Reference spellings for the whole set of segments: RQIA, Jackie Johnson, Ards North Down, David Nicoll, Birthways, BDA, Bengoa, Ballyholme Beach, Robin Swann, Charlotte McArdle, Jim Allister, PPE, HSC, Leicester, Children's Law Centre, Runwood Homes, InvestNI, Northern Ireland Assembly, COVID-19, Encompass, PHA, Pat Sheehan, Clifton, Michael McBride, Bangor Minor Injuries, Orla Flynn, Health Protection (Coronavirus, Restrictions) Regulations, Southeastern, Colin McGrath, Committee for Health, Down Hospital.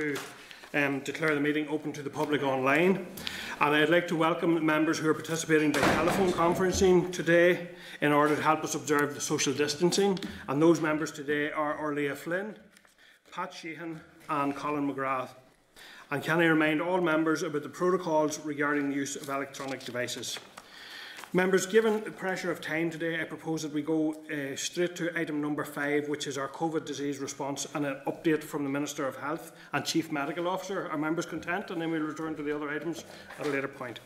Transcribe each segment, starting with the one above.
To declare the meeting open to the public online, and I'd like to welcome members who are participating by telephone conferencing today in order to help us observe the social distancing. And those members today are Orla Flynn, Pat Sheehan and Colin McGrath. And can I remind all members about the protocols regarding the use of electronic devices. Members, given the pressure of time today, I propose that we go straight to item number 5, which is our COVID disease response and an update from the Minister of Health and Chief Medical Officer. Are members content? And then we'll return to the other items at a later point.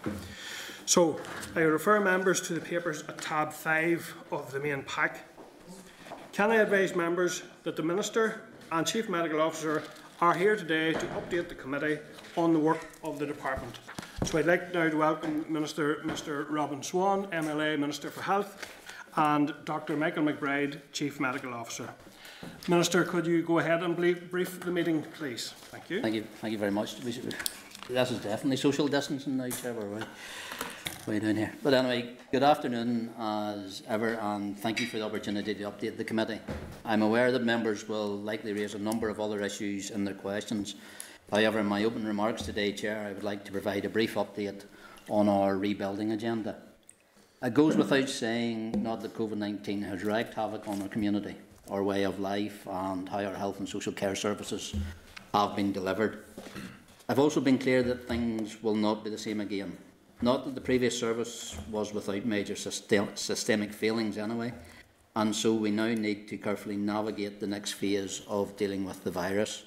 So, I refer members to the papers at tab 5 of the main pack. Can I advise members that the Minister and Chief Medical Officer are here today to update the committee on the work of the department. So I'd like now to welcome Minister Mr Robin Swann, MLA, Minister for Health, and Dr Michael McBride, Chief Medical Officer. Minister, could you go ahead and brief the meeting, please? Thank you. Thank you very much. This is definitely social distancing now, Chair. What are you doing here? But anyway, good afternoon as ever, and thank you for the opportunity to update the committee. I'm aware that members will likely raise a number of other issues in their questions. However, in my opening remarks today, Chair, I would like to provide a brief update on our rebuilding agenda. It goes without saying not that COVID-19 has wreaked havoc on our community, our way of life and how our health and social care services have been delivered. I've also been clear that things will not be the same again. Not that the previous service was without major systemic failings anyway, and so we now need to carefully navigate the next phase of dealing with the virus.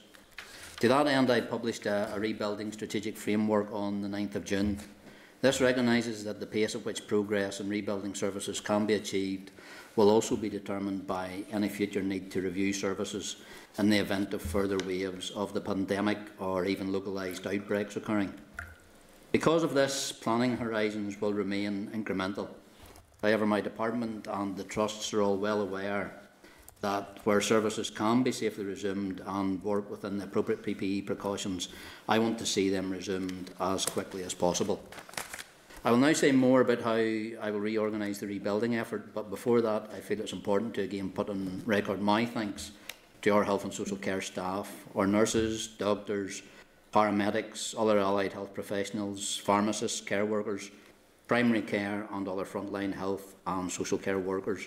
To that end, I published a rebuilding strategic framework on the 9th of June. This recognises that the pace at which progress in rebuilding services can be achieved will also be determined by any future need to review services in the event of further waves of the pandemic or even localised outbreaks occurring. Because of this, planning horizons will remain incremental. However, my department and the trusts are all well aware that where services can be safely resumed and work within the appropriate PPE precautions, I want to see them resumed as quickly as possible. I will now say more about how I will reorganise the rebuilding effort, but before that I feel it's important to again put on record my thanks to our health and social care staff, our nurses, doctors, paramedics, other allied health professionals, pharmacists, care workers, primary care and other frontline health and social care workers,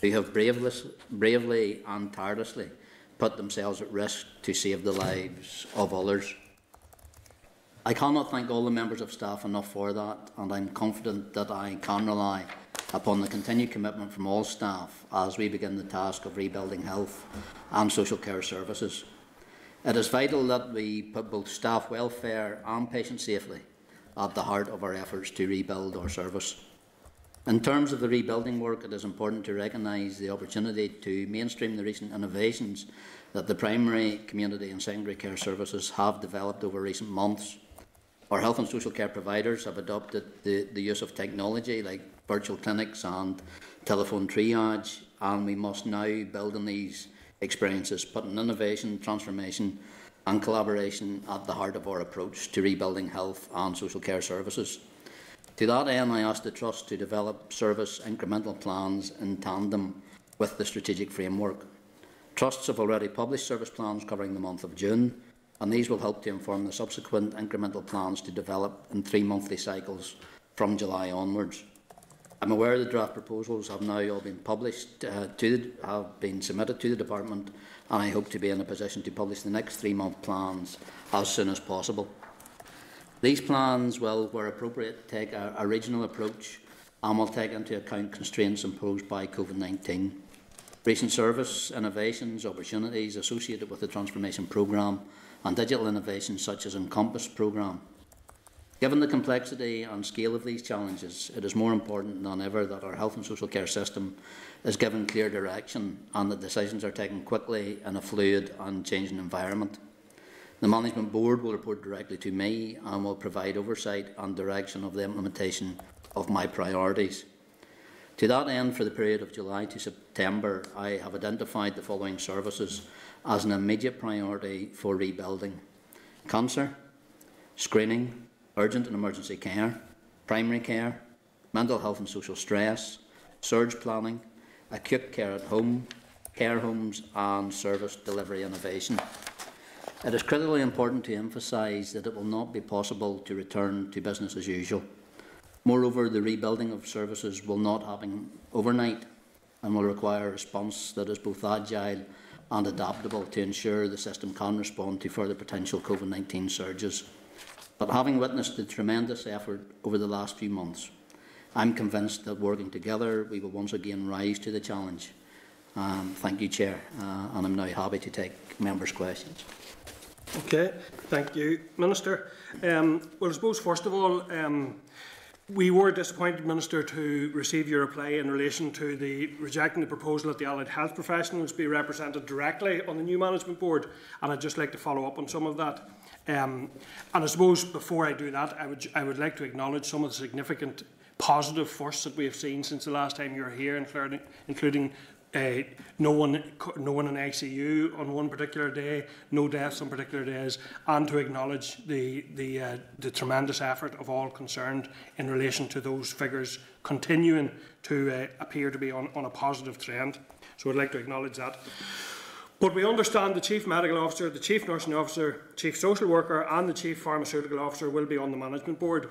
who have bravely and tirelessly put themselves at risk to save the lives of others. I cannot thank all the members of staff enough for that, and I'm confident that I can rely upon the continued commitment from all staff as we begin the task of rebuilding health and social care services. It is vital that we put both staff welfare and patient safety at the heart of our efforts to rebuild our service. In terms of the rebuilding work, it is important to recognise the opportunity to mainstream the recent innovations that the primary, community and secondary care services have developed over recent months. Our health and social care providers have adopted the use of technology like virtual clinics and telephone triage, and we must now build on these experiences, putting innovation, transformation and collaboration at the heart of our approach to rebuilding health and social care services. To that end, I asked the Trust to develop service incremental plans in tandem with the strategic framework. Trusts have already published service plans covering the month of June, and these will help to inform the subsequent incremental plans to develop in 3 monthly cycles from July onwards. I'm aware the draft proposals have now all been published, have been submitted to the Department, and I hope to be in a position to publish the next 3-month plans as soon as possible. These plans will, where appropriate, take a regional approach and will take into account constraints imposed by COVID-19. Recent service innovations, opportunities associated with the transformation programme and digital innovations such as Encompass programme. Given the complexity and scale of these challenges, it is more important than ever that our health and social care system is given clear direction and that decisions are taken quickly in a fluid and changing environment. The Management Board will report directly to me and will provide oversight and direction of the implementation of my priorities. To that end, for the period of July to September, I have identified the following services as an immediate priority for rebuilding: cancer, screening, urgent and emergency care, primary care, mental health and social stress, surge planning, acute care at home, care homes and service delivery innovation. It is critically important to emphasise that it will not be possible to return to business as usual. Moreover, the rebuilding of services will not happen overnight and will require a response that is both agile and adaptable to ensure the system can respond to further potential COVID-19 surges. But having witnessed the tremendous effort over the last few months, I am convinced that working together we will once again rise to the challenge. Thank you, Chair, and I am now happy to take members' questions. Okay, thank you, Minister. Well, I suppose first of all, we were disappointed, Minister, to receive your reply in relation to the rejecting the proposal that the allied health professionals be represented directly on the new management board, and I'd just like to follow up on some of that. And I suppose before I do that, I would like to acknowledge some of the significant positive firsts that we have seen since the last time you were here, including no one in ICU on one particular day, no deaths on particular days, and to acknowledge the tremendous effort of all concerned in relation to those figures continuing to appear to be on a positive trend. So I'd like to acknowledge that. But we understand the Chief Medical Officer, the Chief Nursing Officer, Chief Social Worker and the Chief Pharmaceutical Officer will be on the Management Board,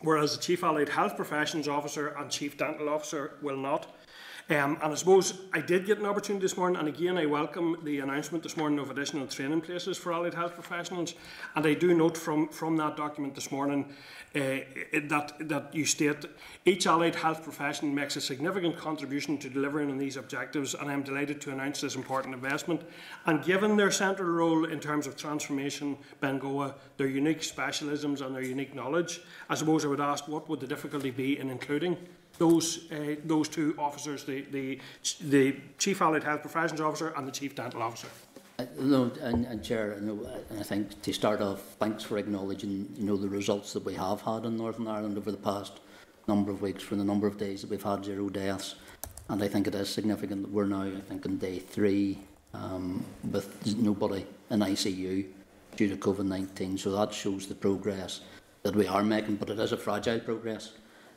whereas the Chief Allied Health Professions Officer and Chief Dental Officer will not. And I suppose I did get an opportunity this morning, and again I welcome the announcement this morning of additional training places for allied health professionals. And I do note from that document this morning that you state each allied health profession makes a significant contribution to delivering on these objectives, and I am delighted to announce this important investment. And given their central role in terms of transformation, Bengoa, their unique specialisms and their unique knowledge, I suppose I would ask what would the difficulty be in including those two officers, the Chief Allied Health Professions Officer and the Chief Dental Officer. Chair, I think to start off, thanks for acknowledging the results that we have had in Northern Ireland over the past number of weeks, for the number of days that we've had 0 deaths, and I think it is significant that we're now, I think, on day 3 with nobody in ICU due to COVID-19. So that shows the progress that we are making, but it is a fragile progress.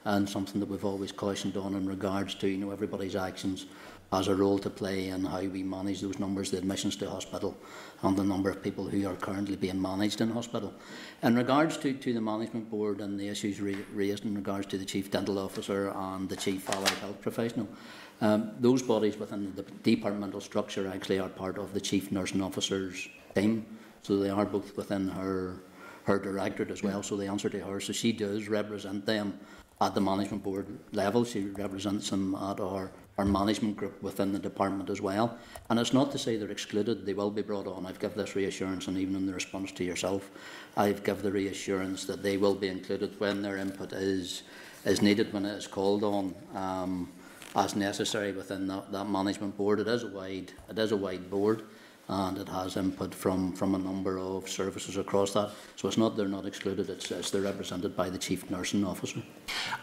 And something that we've always cautioned on in regards to, everybody's actions has a role to play in how we manage those numbers, the admissions to hospital and the number of people who are currently being managed in hospital. In regards to the management board and the issues raised in regards to the Chief Dental Officer and the Chief Allied Health Professional, those bodies within the departmental structure actually are part of the Chief Nursing Officer's team. So they are both within her directorate as well, so they answer to her. So she does represent them. At the management board level, she represents them at our management group within the department as well. And it's not to say they're excluded, they will be brought on. I've given this reassurance, and even in the response to yourself, I've given the reassurance that they will be included when their input is needed, when it is called on as necessary within that management board. It is a wide board, and it has input from a number of services across that. So it's not they're not excluded, it's they're represented by the Chief Nursing Officer.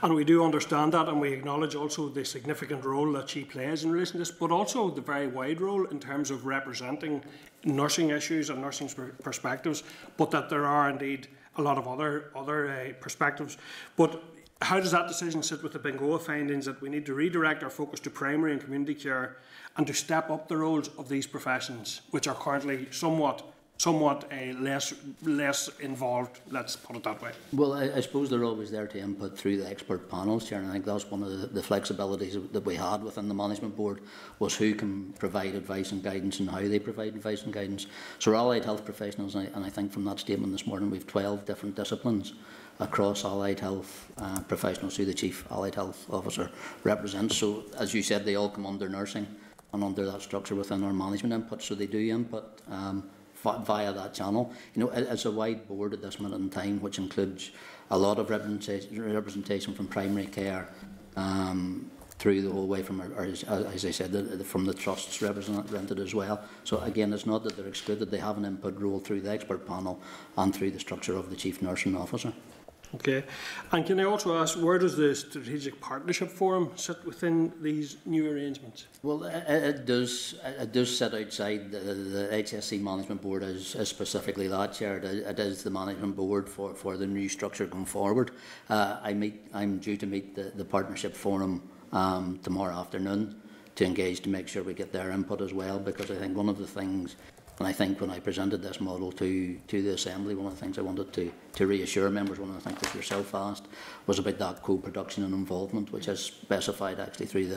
And we do understand that, and we acknowledge also the significant role that she plays in relation to this, but also the very wide role in terms of representing nursing issues and nursing perspectives, but that there are indeed a lot of other perspectives. But how does that decision sit with the Bengoa findings that we need to redirect our focus to primary and community care and to step up the roles of these professions, which are currently somewhat less involved, let's put it that way? Well, I suppose they're always there to input through the expert panels, Chair, and I think that's one of the flexibilities that we had within the management board, was who can provide advice and guidance and how they provide advice and guidance. So we're allied health professionals, and I think from that statement this morning we've 12 different disciplines across allied health professionals who the Chief Allied Health Officer represents. So as you said, they all come under nursing and under that structure within our management input, so they do input via that channel. It's a wide board at this minute in time, which includes a lot of representation from primary care through the whole way from, as I said, from the trusts represented as well. So again, it's not that they're excluded, they have an input role through the expert panel and through the structure of the Chief Nursing Officer. Okay. And can I also ask, where does the Strategic Partnership Forum sit within these new arrangements? Well, it does sit outside the HSC Management Board, as specifically that, Chair. It is the Management Board for the new structure going forward. I'm due to meet the Partnership Forum tomorrow afternoon to engage to make sure we get their input as well, because I think one of the things And I think when I presented this model to the Assembly, one of the things I wanted to reassure members, one of the things that yourself asked, was about that co-production and involvement, which is specified actually through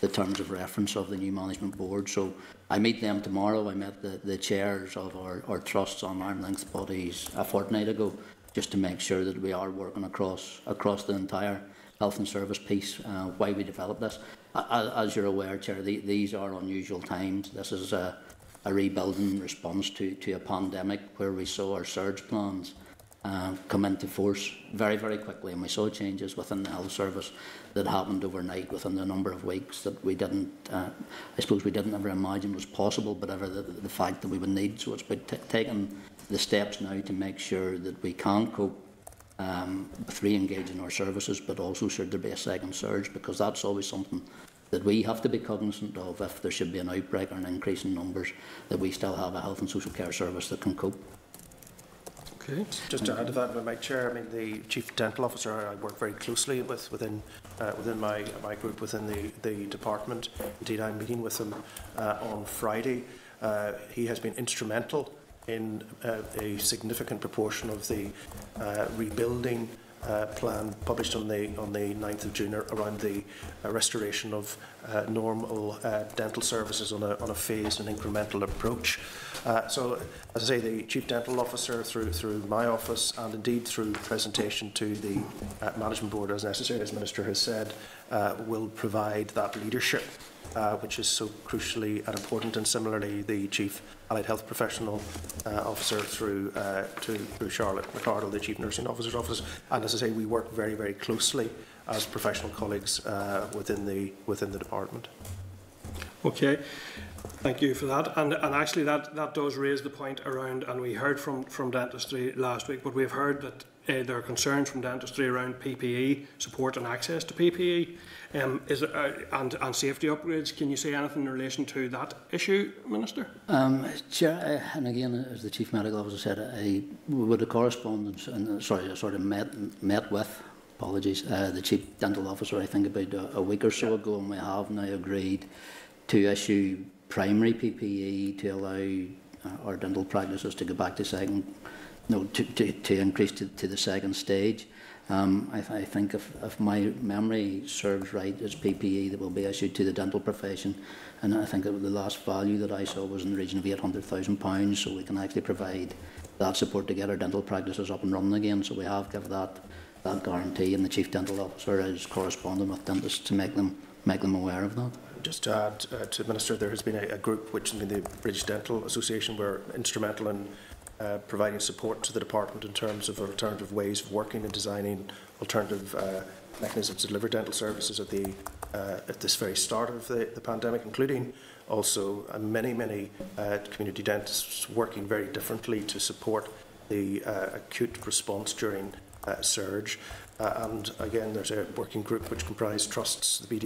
the terms of reference of the new management board. So I meet them tomorrow. I met the chairs of our trusts on arm's length bodies a fortnight ago, just to make sure that we are working across the entire health and service piece, why we developed this. As you're aware, Chair, these are unusual times. This is a rebuilding response to a pandemic where we saw our surge plans come into force very, very quickly, and we saw changes within the health service that happened overnight within the number of weeks that we didn't, I suppose we didn't ever imagine was possible, but ever the fact that we would need. So it's about taking the steps now to make sure that we can cope with re-engaging our services, but also should there be a second surge, because that's always something that we have to be cognizant of. If there should be an outbreak or an increase in numbers, that we still have a health and social care service that can cope. Okay. Just to add to that, Mike Chair, I mean the Chief Dental Officer I work very closely with within my group within the department. Indeed, I'm meeting with him on Friday. He has been instrumental in a significant proportion of the rebuilding plan published on the 9th of June around the restoration of normal dental services on a phased and incremental approach. So, as I say, the Chief Dental Officer through my office and indeed through presentation to the Management Board as necessary, as Minister has said, will provide that leadership, which is so crucially and important. And similarly, the Chief Allied Health Professional Officer through Charlotte McArdle, the Chief Nursing Officer's Office. And as I say, we work very, very closely as professional colleagues within the department. Okay. Thank you for that. And actually that does raise the point around, and we heard from dentistry last week, but we've heard that there are concerns from dentistry around PPE, support and access to PPE, and safety upgrades. Can you say anything in relation to that issue, Minister? Chair, and again, as the Chief Medical Officer said, with the correspondence, and sorry, I sort of met with, apologies, the Chief Dental Officer, I think about a week or so ago, and we have now agreed to issue primary PPE to allow our dental practices to go back to second. No, to increase to the second stage. I think if my memory serves right, it's PPE that will be issued to the dental profession, and I think that the last value that I saw was in the region of £800,000, so we can actually provide that support to get our dental practices up and running again. So we have given that guarantee, and the Chief Dental Officer is corresponding with dentists to make them aware of that. Just to add to Minister, there has been a group, which has been the British Dental Association, were instrumental in providing support to the department in terms of alternative ways of working and designing alternative mechanisms to deliver dental services at this very start of the pandemic, including also many community dentists working very differently to support the acute response during surge. And again, there's a working group which comprised trusts, the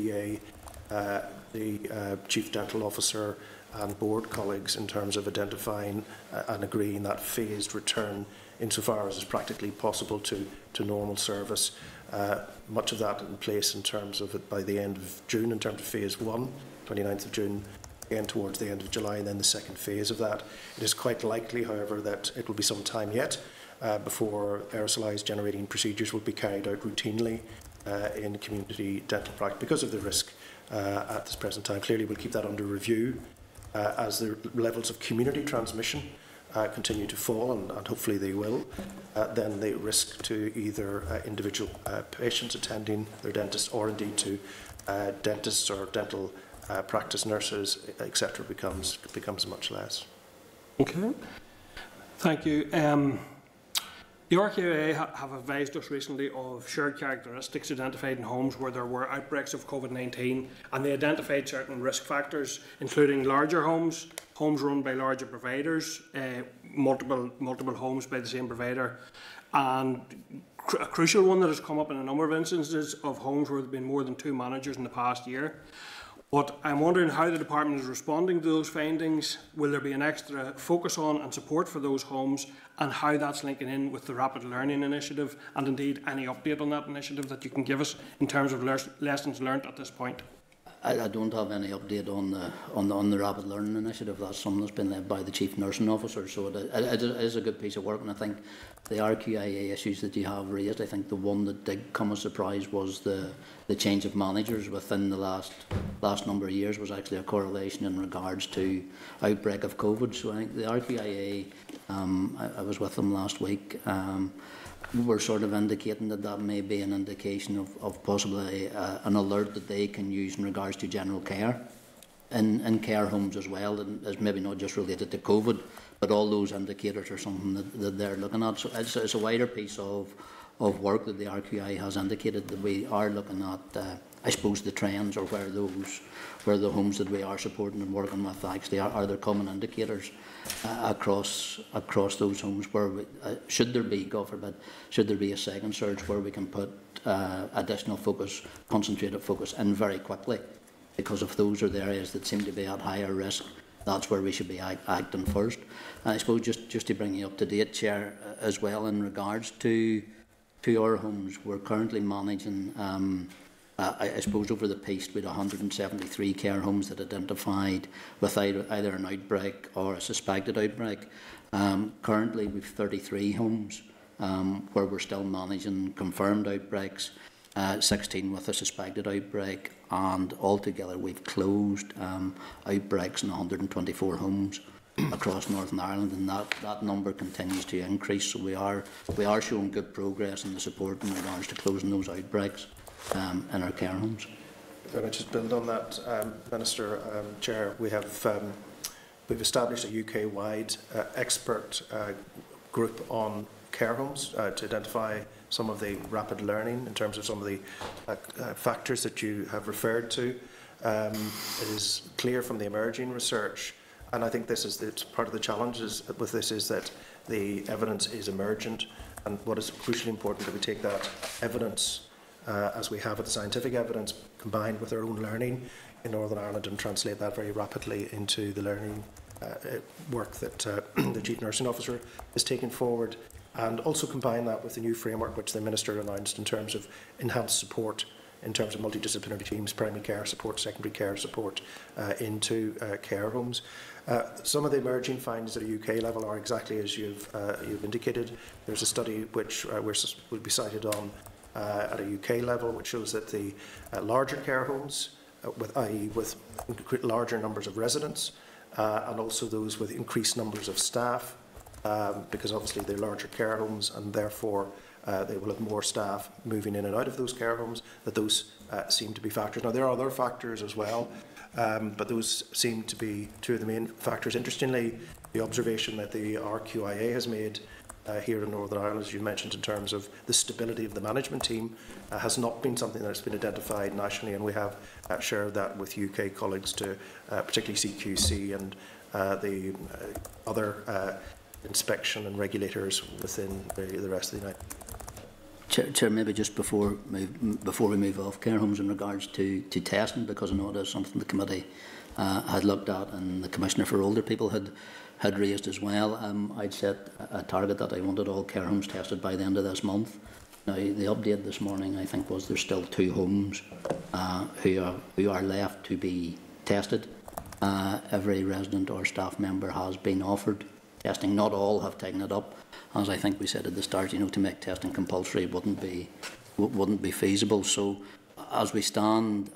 BDA, the Chief Dental Officer, and board colleagues in terms of identifying and agreeing that phased return insofar as is practically possible to normal service. Much of that in place in terms of it by the end of June in terms of phase one, 29th of June, again towards the end of July, and then the second phase of that. It is quite likely, however, that it will be some time yet before aerosolised generating procedures will be carried out routinely in community dental practice because of the risk at this present time. Clearly, we'll keep that under review as the levels of community transmission continue to fall, and hopefully they will, then the risk to either individual patients attending their dentist or indeed to dentists or dental practice nurses, etc., becomes much less. Okay. Thank you. The RQIA have advised us recently of shared characteristics identified in homes where there were outbreaks of COVID-19, and they identified certain risk factors, including larger homes, homes run by larger providers, multiple homes by the same provider, and a crucial one that has come up in a number of instances of homes where there have been more than two managers in the past year. But I'm wondering how the department is responding to those findings. Will there be an extra focus on and support for those homes, and how that's linking in with the Rapid Learning Initiative, and indeed any update on that initiative that you can give us in terms of lessons learnt at this point? I don't have any update on the Rapid Learning Initiative. That's something that's been led by the Chief Nursing Officer, so it is a good piece of work. And I think the RQIA issues that you have raised, I think the one that did come as a surprise was the change of managers within the last number of years was actually a correlation in regards to outbreak of COVID. So I think the RQIA, I was with them last week, we're sort of indicating that may be an indication of possibly an alert that they can use in regards to general care in care homes as well, and is maybe not just related to COVID, but all those indicators are something that they're looking at. So it's a wider piece of work that the RQI has indicated that we are looking at, I suppose, the trends or where the homes that we are supporting and working with actually are there common indicators across those homes where we, should there be, God forbid, should there be a second surge where we can put additional focus, concentrated focus in very quickly, because if those are the areas that seem to be at higher risk, that's where we should be acting first. And I suppose just to bring you up to date, Chair, as well in regards to our homes, we're currently managing. I suppose over the piece we had 173 care homes that identified with either an outbreak or a suspected outbreak. Currently we've 33 homes where we're still managing confirmed outbreaks, 16 with a suspected outbreak, and altogether we've closed outbreaks in 124 homes across Northern Ireland, and that number continues to increase. So we are showing good progress in the support in regards to closing those outbreaks in our care homes. Can I just build on that, Minister, Chair? We have we've established a UK-wide expert group on care homes to identify some of the rapid learning in terms of some of the factors that you have referred to. It is clear from the emerging research, and I think this is part of the challenges with this is that the evidence is emergent, and what is crucially important that we take that evidence. As we have with the scientific evidence combined with our own learning in Northern Ireland, and translate that very rapidly into the learning work that the Chief Nursing Officer is taking forward, and also combine that with the new framework which the Minister announced in terms of enhanced support in terms of multidisciplinary teams, primary care support, secondary care support into care homes. Some of the emerging findings at a UK level are exactly as you've indicated. There's a study which will be cited on at a UK level, which shows that the larger care homes, with larger numbers of residents, and also those with increased numbers of staff, because obviously they're larger care homes, and therefore they will have more staff moving in and out of those care homes, that those seem to be factors. Now, there are other factors as well, but those seem to be two of the main factors. Interestingly, the observation that the RQIA has made here in Northern Ireland, as you mentioned, in terms of the stability of the management team, has not been something that's been identified nationally, and we have shared that with UK colleagues to particularly CQC and the other inspection and regulators within the rest of the United States. Chair, maybe just before we move off care homes in regards to testing, because I know it is something the committee had looked at, and the Commissioner for Older People had raised as well. I'd set a target that I wanted all care homes tested by the end of this month. Now, the update this morning, I think, was there's still 2 homes who are left to be tested. Every resident or staff member has been offered testing. Not all have taken it up. As I think we said at the start, you know, to make testing compulsory wouldn't be feasible. So, as we stand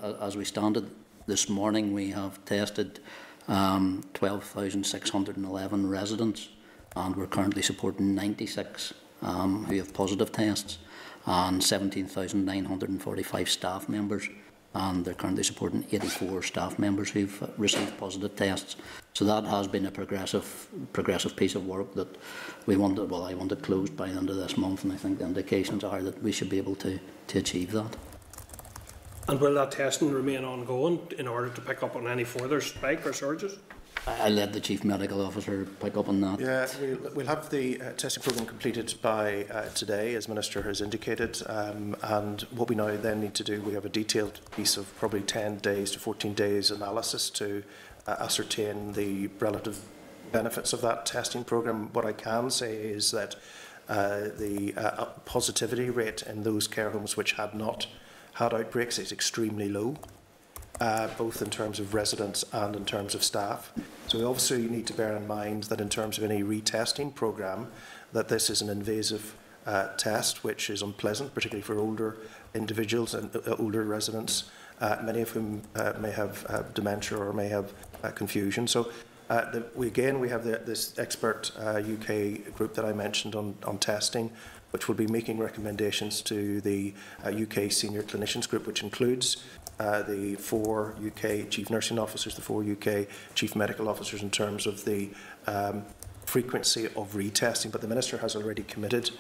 this morning, we have tested 12,611 residents, and we're currently supporting 96 who have positive tests, and 17,945 staff members, and they're currently supporting 84 staff members who've received positive tests. So that has been a progressive piece of work that we wanted. Well, I want it closed by the end of this month, and I think the indications are that we should be able to achieve that. And will that testing remain ongoing in order to pick up on any further spike or surges? I let the Chief Medical Officer pick up on that. Yeah, we'll have the testing programme completed by today, as Minister has indicated. And what we now then need to do, we have a detailed piece of probably 10 days to 14 days analysis to ascertain the relative benefits of that testing programme. What I can say is that the positivity rate in those care homes which had not had outbreaks is extremely low. both in terms of residents and in terms of staff. So we also need to bear in mind that in terms of any retesting programme, that this is an invasive test which is unpleasant, particularly for older individuals and older residents, many of whom may have dementia or may have confusion. So we have this expert UK group that I mentioned on testing, which will be making recommendations to the UK Senior Clinicians Group, which includes the 4 UK Chief Nursing Officers, the 4 UK Chief Medical Officers, in terms of the frequency of retesting. But the Minister has already committed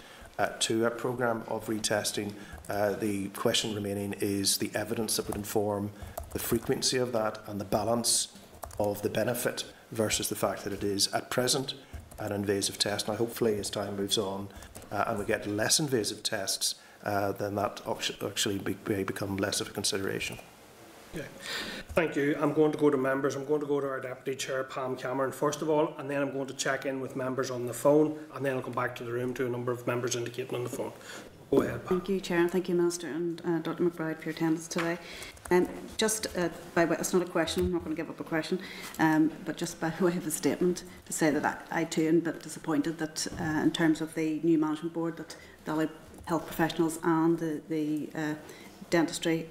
to a programme of retesting. The question remaining is the evidence that would inform the frequency of that and the balance of the benefit versus the fact that it is at present an invasive test. Now, hopefully, as time moves on and we get less invasive tests, then that actually may become less of a consideration. Okay. Thank you. I'm going to go to members. I'm going to go to our Deputy Chair, Pam Cameron, first of all, and then I'm going to check in with members on the phone, and then I'll come back to the room to a number of members indicating on the phone. Go ahead, Pam. Thank you, Chair, and thank you, Minister, and Dr McBride for your attendance today. Just by way, it's not a question, I'm not going to give up a question, but just by way of a statement to say that I too am a bit disappointed that in terms of the new management board that the health professionals and the dentistry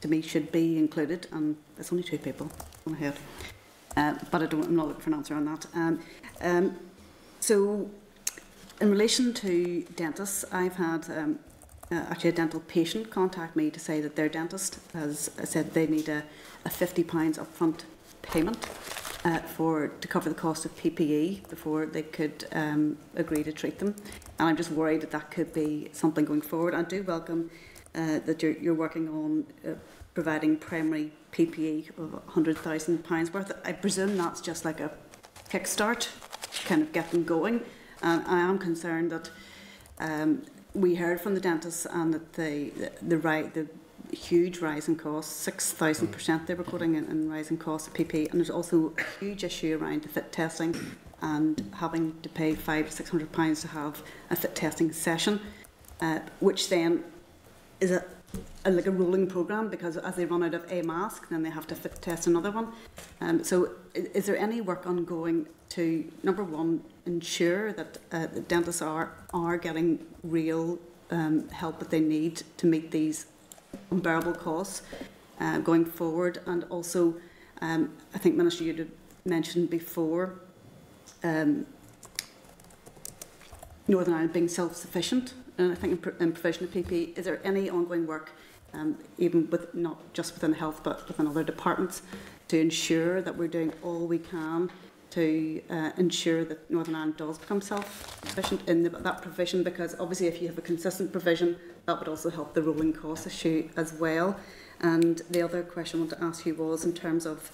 to me should be included, and there's only 2 people on the head. But I'm not looking for an answer on that. So in relation to dentists, I've had actually a dental patient contact me to say that their dentist has said they need a £50 upfront payment to cover the cost of PPE before they could agree to treat them. And I'm just worried that that could be something going forward. I do welcome that you're working on providing primary PPE of £100,000 worth. I presume that's just like a kickstart, kind of get them going. And I am concerned that we heard from the dentists and that the huge rise in costs, 6,000% they were quoting in rise in costs of PPE, and there's also a huge issue around the fit testing and having to pay £500 to £600 to have a fit testing session, which then is like a rolling programme, because as they run out of a mask, then they have to fit test another one. So is there any work ongoing to, number one, ensure that the dentists are getting real help that they need to meet these unbearable costs going forward? And also, I think, Minister, you mentioned before Northern Ireland being self-sufficient, and I think in provision of PPE. Is there any ongoing work, even with not just within health but within other departments, to ensure that we're doing all we can to ensure that Northern Ireland does become self-sufficient in that provision? Because obviously if you have a consistent provision, that would also help the rolling cost issue as well. And the other question I want to ask you was in terms of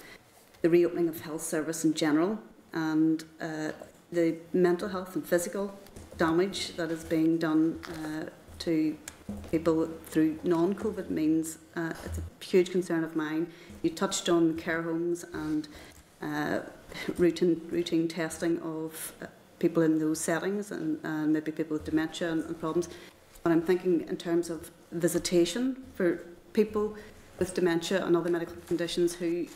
the reopening of health service in general and the mental health and physical damage that is being done to people through non-COVID means. It's a huge concern of mine. You touched on care homes and routine testing of people in those settings and maybe people with dementia and problems. But I'm thinking in terms of visitation for people with dementia and other medical conditions who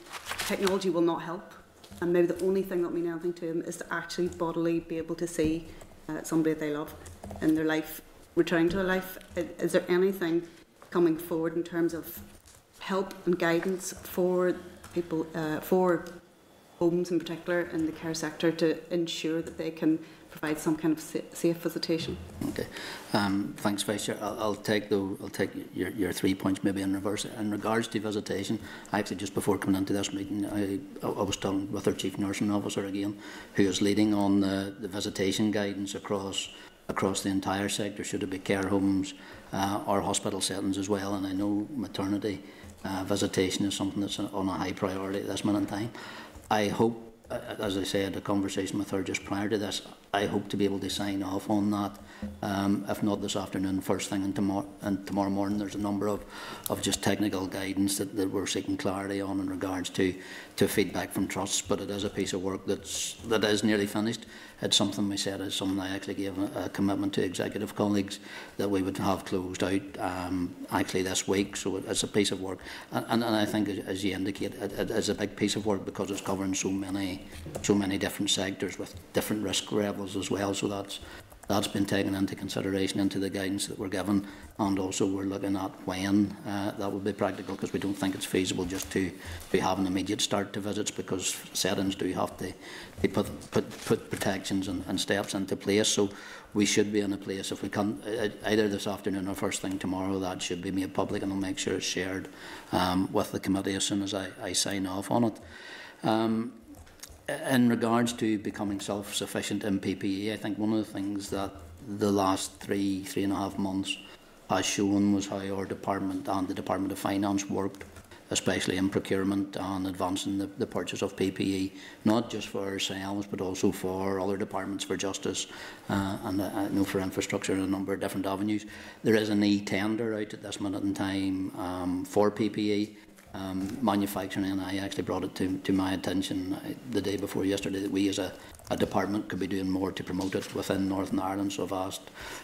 technology will not help. And maybe the only thing that will mean anything to them is to actually bodily be able to see somebody they love in their life, returning to their life. Is there anything coming forward in terms of help and guidance for people, for homes in particular in the care sector, to ensure that they can provide some kind of safe visitation? Okay, thanks, Vice Chair. I'll take your 3 points maybe in reverse. In regards to visitation, actually just before coming into this meeting, I was talking with our Chief Nursing Officer again, who is leading on the visitation guidance across the entire sector. Should it be care homes or hospital settings as well? And I know maternity visitation is something that's on a high priority at this moment in time. I hope, as I said, a conversation with her just prior to this, I hope to be able to sign off on that, if not this afternoon, first thing, and tomorrow morning. There's a number of just technical guidance that we're seeking clarity on in regards to feedback from trusts, but it is a piece of work that is nearly finished. It's something we said is something I actually gave a commitment to executive colleagues that we would have closed out actually this week. So it's a piece of work, and I think, as you indicate, it is a big piece of work because it's covering so many different sectors with different risk levels as well. So that's been taken into consideration into the guidance that we're given, and also we're looking at when that will be practical, because we don't think it's feasible just to be having immediate start to visits, because settings do have to put protections and steps into place. So we should be in a place, if we can, either this afternoon or first thing tomorrow, that should be made public, and I'll make sure it's shared with the committee as soon as I sign off on it. In regards to becoming self-sufficient in PPE, I think one of the things that the last three and a half months has shown was how our department and the Department of Finance worked, especially in procurement and advancing the purchase of PPE, not just for ourselves but also for other departments, for justice and I know for infrastructure and a number of different avenues. There is an e-tender out at this minute in time for PPE. Manufacturing, and I actually brought it to my attention the day before yesterday that we as a department could be doing more to promote it within Northern Ireland. So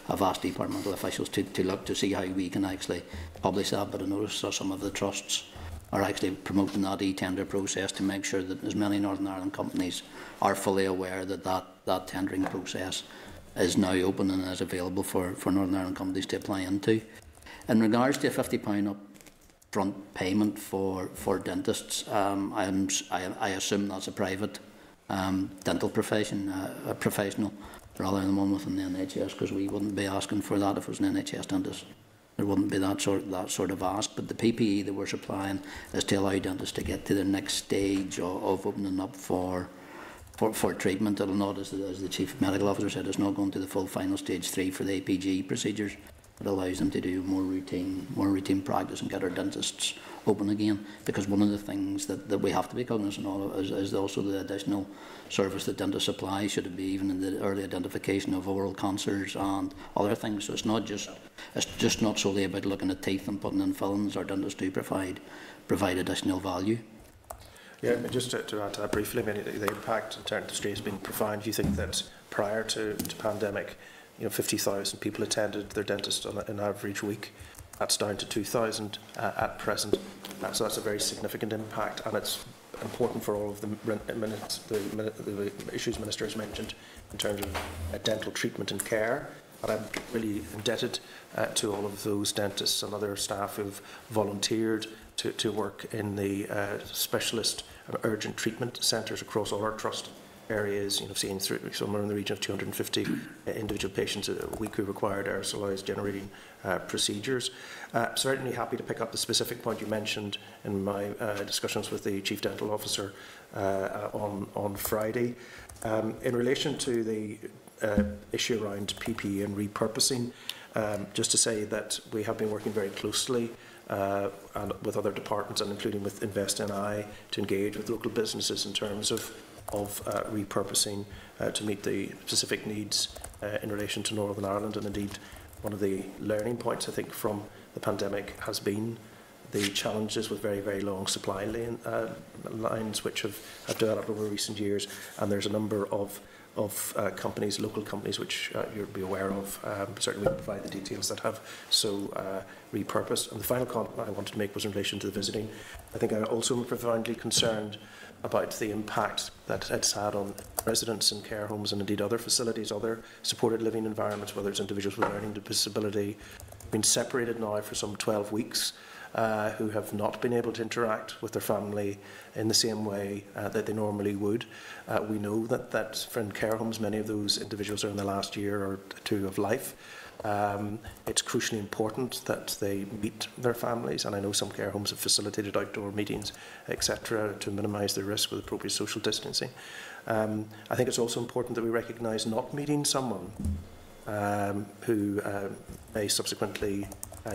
I've asked departmental officials to look to see how we can actually publish that, but I noticed some of the trusts are actually promoting that e-tender process to make sure that as many Northern Ireland companies are fully aware that that tendering process is now open and is available for Northern Ireland companies to apply into. In regards to a £50 up front payment for dentists, I assume that's a private dental professional rather than one within the NHS, because we wouldn't be asking for that if it was an NHS dentist. There wouldn't be that sort of ask. But the PPE that we're supplying is to allow dentists to get to the next stage of opening up for treatment. It'll not, as the Chief Medical Officer said, it's not going to the full final stage 3 for the APG procedures. It allows them to do more routine practice and get our dentists open again. Because one of the things that we have to be cognizant of is also the additional service that dentists supply, should it be even in the early identification of oral cancers and other things. So it's just not solely about looking at teeth and putting in fillings. Our dentists do provide additional value. Yeah, just to add to that briefly, I mean, the impact in terms of industry has been profound. You think that prior to pandemic, you know, 50,000 people attended their dentist on an average week. That's down to 2,000 at present. So that's a very significant impact, and it's important for all of the issues Minister has mentioned in terms of dental treatment and care. And I'm really indebted to all of those dentists and other staff who've volunteered to work in the specialist and urgent treatment centres across all our trust areas, you know, seeing through somewhere in the region of 250 individual patients a week who required aerosolized generating procedures. Certainly happy to pick up the specific point you mentioned in my discussions with the Chief Dental Officer on Friday. In relation to the issue around PPE and repurposing, just to say that we have been working very closely and with other departments, and including with InvestNI, to engage with local businesses in terms of repurposing to meet the specific needs in relation to Northern Ireland. And indeed, one of the learning points, I think, from the pandemic has been the challenges with very, very long supply lines which have developed over recent years. And there's a number of companies, local companies, which you'll be aware of, certainly we provide the details, that have so repurposed. And the final comment I wanted to make was in relation to the visiting. I think I also am profoundly concerned about the impact that it's had on residents in care homes and indeed other facilities, other supported living environments, whether it's individuals with learning disability, been separated now for some 12 weeks, who have not been able to interact with their family in the same way that they normally would. We know that in care homes, many of those individuals are in the last year or two of life. It's crucially important that they meet their families, and I know some care homes have facilitated outdoor meetings, etc., to minimise the risk with appropriate social distancing. I think it's also important that we recognise not meeting someone who may subsequently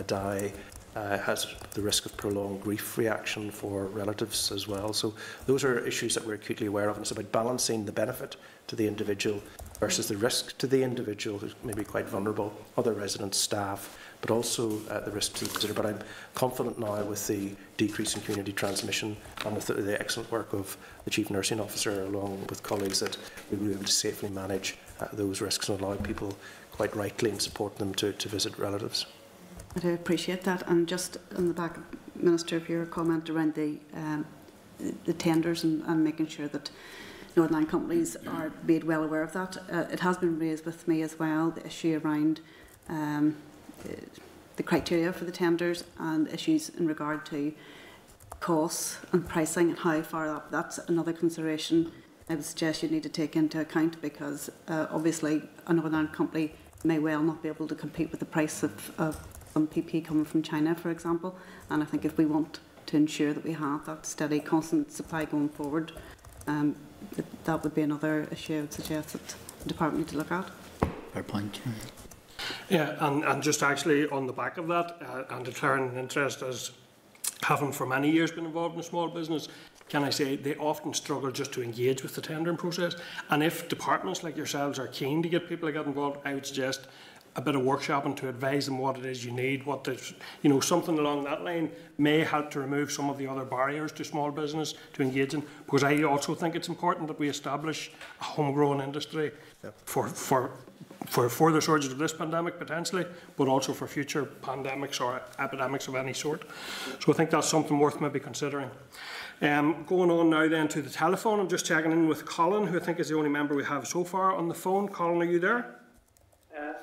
die has the risk of prolonged grief reaction for relatives as well. So those are issues that we're acutely aware of, and it's about balancing the benefit to the individual versus the risk to the individual who's maybe quite vulnerable, other residents, staff, but also the risks to the visitor. But I'm confident now with the decrease in community transmission and with the excellent work of the Chief Nursing Officer along with colleagues that we will be able to safely manage those risks and allow people quite rightly and support them to visit relatives. I do appreciate that. And just on the back, Minister, of your comment around the tenders and making sure that Northern Ireland companies are made well aware of that. It has been raised with me as well, the issue around the criteria for the tenders and issues in regard to costs and pricing and how far up. That's another consideration I would suggest you need to take into account, because obviously a Northern Ireland company may well not be able to compete with the price of some PPE coming from China, for example. And I think if we want to ensure that we have that steady, constant supply going forward, that would be another issue I would suggest that the department need to look at. Fair point. Yeah, and just actually on the back of that, and declaring an interest as having for many years been involved in small business, can I say they often struggle just to engage with the tendering process. And if departments like yourselves are keen to get people to get involved, I would suggest a bit of workshopping to advise them what it is you need, what the, you know, something along that line may help to remove some of the other barriers to small business to engage in. Because I also think it's important that we establish a homegrown industry for further surges of this pandemic potentially, but also for future pandemics or epidemics of any sort. So I think that's something worth maybe considering. Going on now then to the telephone, I'm just checking in with Colin, who I think is the only member we have so far on the phone. Colin, are you there?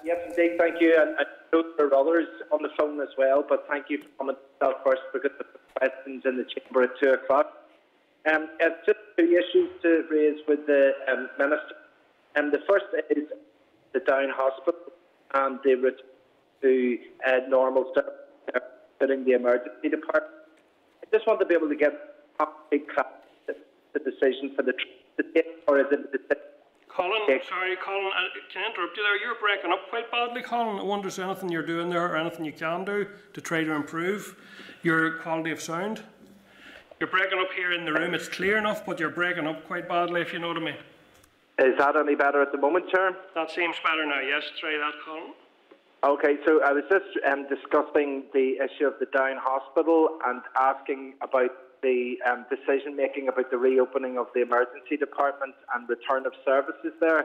Yes, indeed, thank you. And I know there are others on the phone as well, but thank you for coming to first because the questions in the chamber at 2 o'clock. Just two issues to raise with the Minister. The first is the Down Hospital and the return to normal service, including the emergency department. I just want to be able to get a big class the decision for the take, or is it the decision? Colin, sorry, Colin, can I interrupt you there? You're breaking up quite badly, Colin. I wonder if there's anything you're doing there or anything you can do to try to improve your quality of sound. You're breaking up here in the room. It's clear enough, but you're breaking up quite badly, if you know what I mean. Is that any better at the moment, Chair? That seems better now, yes. Try that, Colin. Okay, so I was just discussing the issue of the Down Hospital and asking about the decision-making about the reopening of the emergency department and return of services there.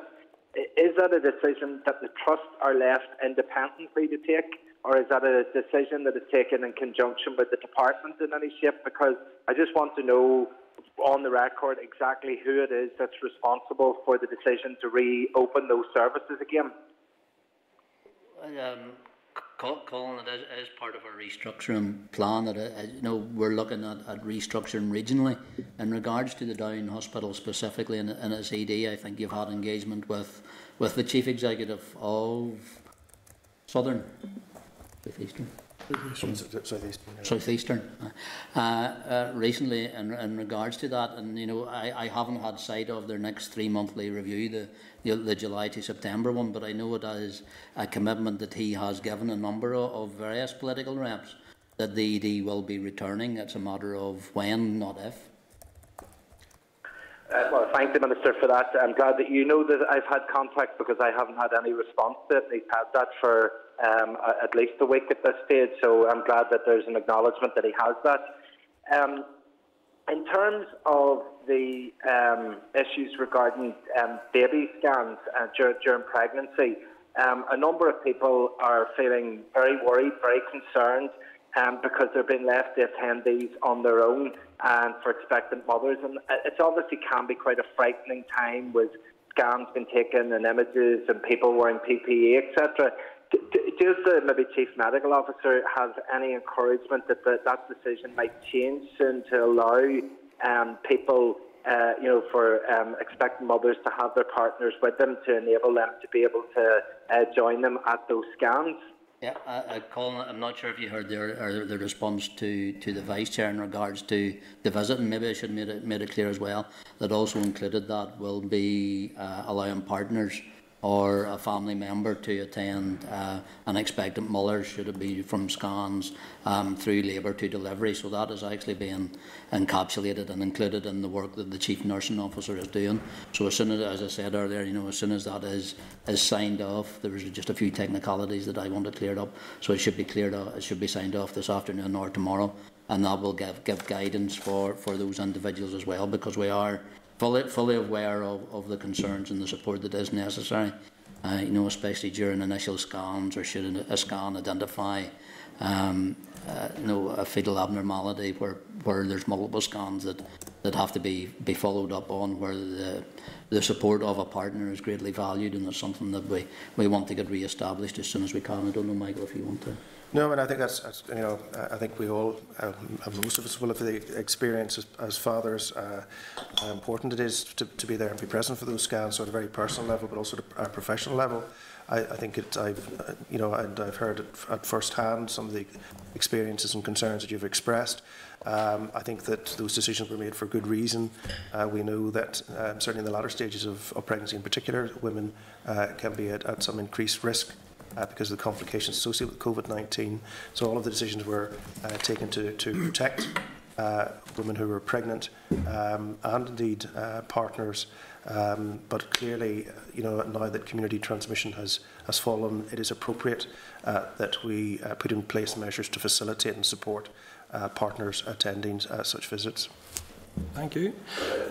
Is that a decision that the Trust are left independently to take, or is that a decision that is taken in conjunction with the department in any shape? Because I just want to know on the record exactly who it is that's responsible for the decision to reopen those services again. Colin, it is part of our restructuring plan that you know, we're looking at restructuring regionally. In regards to the Down Hospital specifically in its ED, I think you've had engagement with the Chief Executive of Southern, Southeastern. Recently in regards to that, and you know, I haven't had sight of their next 3-monthly review, the July to September one, but I know it is a commitment that he has given a number of various political reps that the ED will be returning. It's a matter of when, not if. Well, thank the Minister for that. I'm glad that you know that I've had contact, because I haven't had any response to it. They've had that for at least a week at this stage, so I'm glad that there's an acknowledgement that he has that. In terms of the issues regarding baby scans during pregnancy, a number of people are feeling very worried, very concerned, because they're being left to attend these on their own and for expectant mothers. And it obviously can be quite a frightening time with scans being taken and images and people wearing PPE, etc. Does the maybe Chief Medical Officer have any encouragement that that decision might change soon to allow people, you know, for expectant mothers to have their partners with them, to enable them to be able to join them at those scans? Yeah, Colin, I'm not sure if you heard the response to the Vice Chair in regards to the visit, and maybe I should have made it clear as well that also included that will be allowing partners or a family member to attend an expectant mother, should it be from scans through labour to delivery. So that is actually being encapsulated and included in the work that the Chief Nursing Officer is doing. So as soon as I said earlier, you know, as soon as that is signed off, there was just a few technicalities that I wanted cleared up. So it should be cleared up, it should be signed off this afternoon or tomorrow, and that will give guidance for those individuals as well, because we are fully aware of the concerns and the support that is necessary, you know, especially during initial scans, or should a scan identify you know, a fetal abnormality where there's multiple scans that have to be followed up on, where the support of a partner is greatly valued, and it's something that we want to get re-established as soon as we can. I don't know, Michael, if you want to. No, and I think that's, you know, I think we all, most of us will have the experience as fathers, how important it is to be there and be present for those scans, so at a very personal level, but also at a professional level. I think you know, and I've heard at first hand some of the experiences and concerns that you've expressed. I think that those decisions were made for good reason. We know that certainly in the latter stages of pregnancy in particular, women can be at some increased risk because of the complications associated with COVID-19. So all of the decisions were taken to protect women who were pregnant and indeed partners. But clearly, you know, now that community transmission has fallen, it is appropriate that we put in place measures to facilitate and support partners attending such visits. Thank you.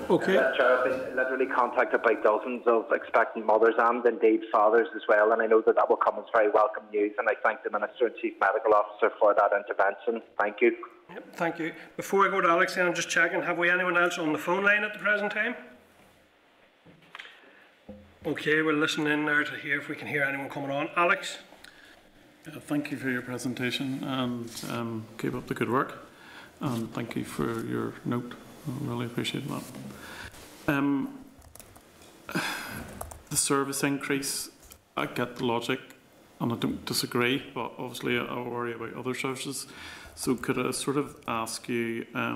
Okay. Chair, I've been literally contacted by dozens of expectant mothers and indeed fathers as well, and I know that will come as very welcome news, and I thank the Minister and Chief Medical Officer for that intervention. Thank you. Yep, thank you. Before I go to Alex, I'm just checking, have we anyone else on the phone line at the present time? Okay, we'll listen in there to hear if we can hear anyone coming on. Alex? Thank you for your presentation, and keep up the good work, and thank you for your note. I really appreciate that. The service increase, I get the logic and I don't disagree, but obviously I worry about other services. So could I sort of ask you, I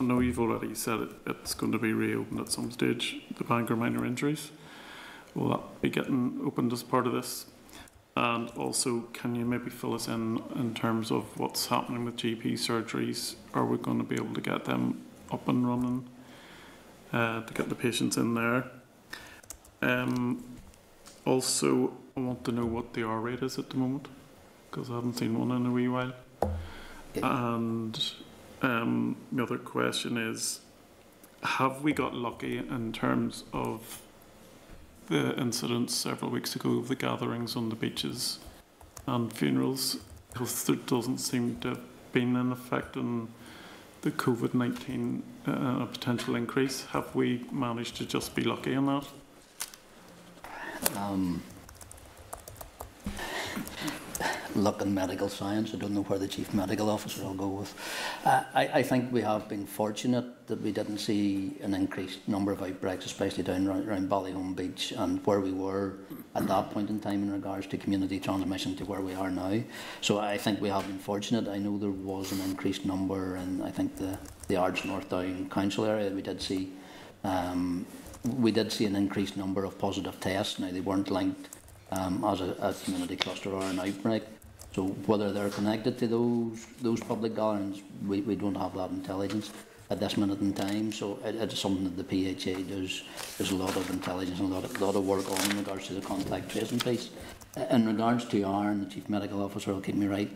know you've already said it's going to be reopened at some stage, the Bangor Minor Injuries. Will that be getting opened as part of this? And also, can you maybe fill us in terms of what's happening with GP surgeries? Are we going to be able to get them up and running to get the patients in there? Also, I want to know what the R rate is at the moment, because I haven't seen one in a wee while. And the other question is, have we got lucky in terms of the incidents several weeks ago of the gatherings on the beaches and funerals? Because there doesn't seem to have been an effect on the COVID-19 potential increase. Have we managed to just be lucky in that? Luck in medical science, I don't know where the Chief Medical Officer will go with. I think we have been fortunate that we didn't see an increased number of outbreaks, especially down around Ballyholme Beach and where we were at that point in time in regards to community transmission to where we are now. So I think we have been fortunate. I know there was an increased number in, I think, the Ards North Down Council area. We did see an increased number of positive tests. Now, they weren't linked as a community cluster or an outbreak. So whether they're connected to those public gatherings, we don't have that intelligence at this minute in time. So it's something that the PHA does. There's a lot of intelligence and a lot of work on in regards to the contact tracing piece. In regards to R, and the Chief Medical Officer will keep me right,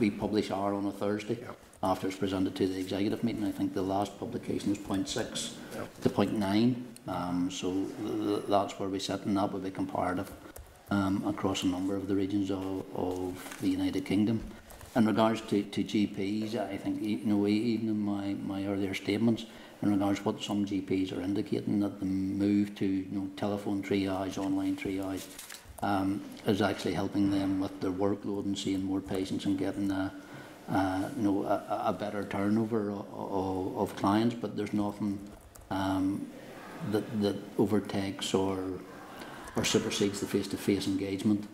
we publish R on a Thursday after it's presented to the executive meeting. I think the last publication is 0.6 to 0.9. So that's where we sit, and that would be comparative across a number of the regions of the United Kingdom. In regards to GPs, I think, you know, even in my earlier statements, in regards to what some GPs are indicating, that the move to, you know, telephone triage, online triage, is actually helping them with their workload and seeing more patients and getting you know, a better turnover of clients. But there's nothing that overtakes or supersedes the face-to-face engagement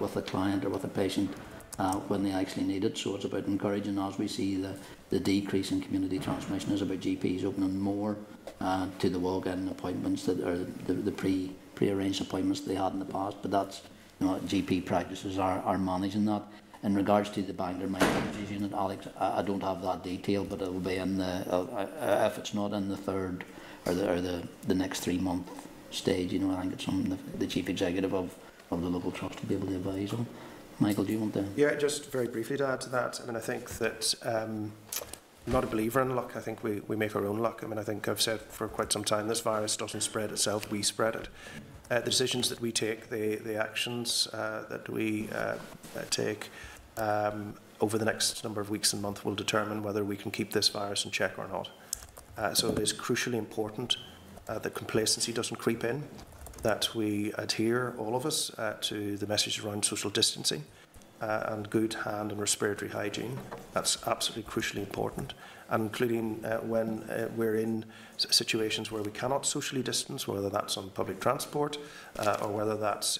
with a client or with a patient when they actually need it. So it's about encouraging, as we see the decrease in community transmission, is about GPs opening more to the walk-in appointments that are the pre pre-arranged appointments that they had in the past, but that's, you know, GP practices are managing that. In regards to the Bangor Minor Injuries Unit, Alex, I don't have that detail, but it will be in the, if it's not in the third or the next 3 month stage, you know, I think it's something the chief executive of the local trust will be able to advise on. Michael, do you want to? Yeah, just very briefly to add to that. I mean, I think that I'm not a believer in luck. I think we make our own luck. I mean, I think I've said for quite some time, this virus doesn't spread itself, we spread it. The decisions that we take, the actions that we take over the next number of weeks and months will determine whether we can keep this virus in check or not. So it is crucially important that complacency doesn't creep in, that we adhere, all of us, to the message around social distancing and good hand and respiratory hygiene. That's absolutely crucially important, and including when we're in situations where we cannot socially distance, whether that's on public transport or whether that's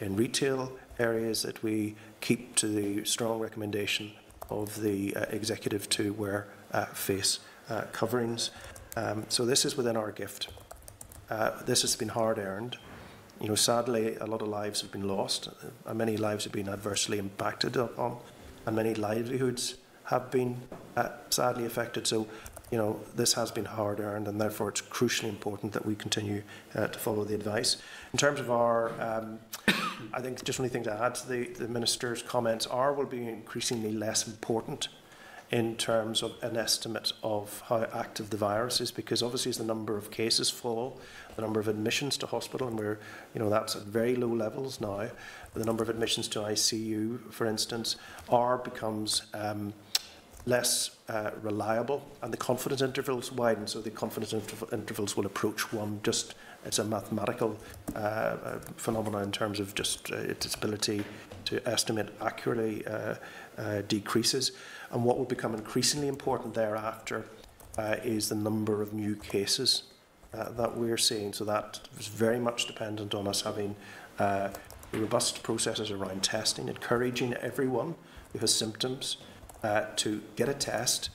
in retail areas, that we keep to the strong recommendation of the executive to wear face coverings. So this is within our gift. This has been hard-earned. You know, sadly, a lot of lives have been lost, and many lives have been adversely impacted upon, and many livelihoods have been sadly affected. So, you know, this has been hard-earned, and therefore it's crucially important that we continue to follow the advice. In terms of our, I think just one thing to add to the Minister's comments, R will be increasingly less important in terms of an estimate of how active the virus is, because obviously as the number of cases fall, the number of admissions to hospital, and we're, you know, that's at very low levels now, the number of admissions to ICU, for instance, becomes less reliable, and the confidence intervals widen, so the confidence intervals will approach one. Just it's a mathematical phenomenon in terms of just its ability to estimate accurately decreases. And what will become increasingly important thereafter is the number of new cases that we're seeing. So that is very much dependent on us having robust processes around testing, encouraging everyone who has symptoms to get a test,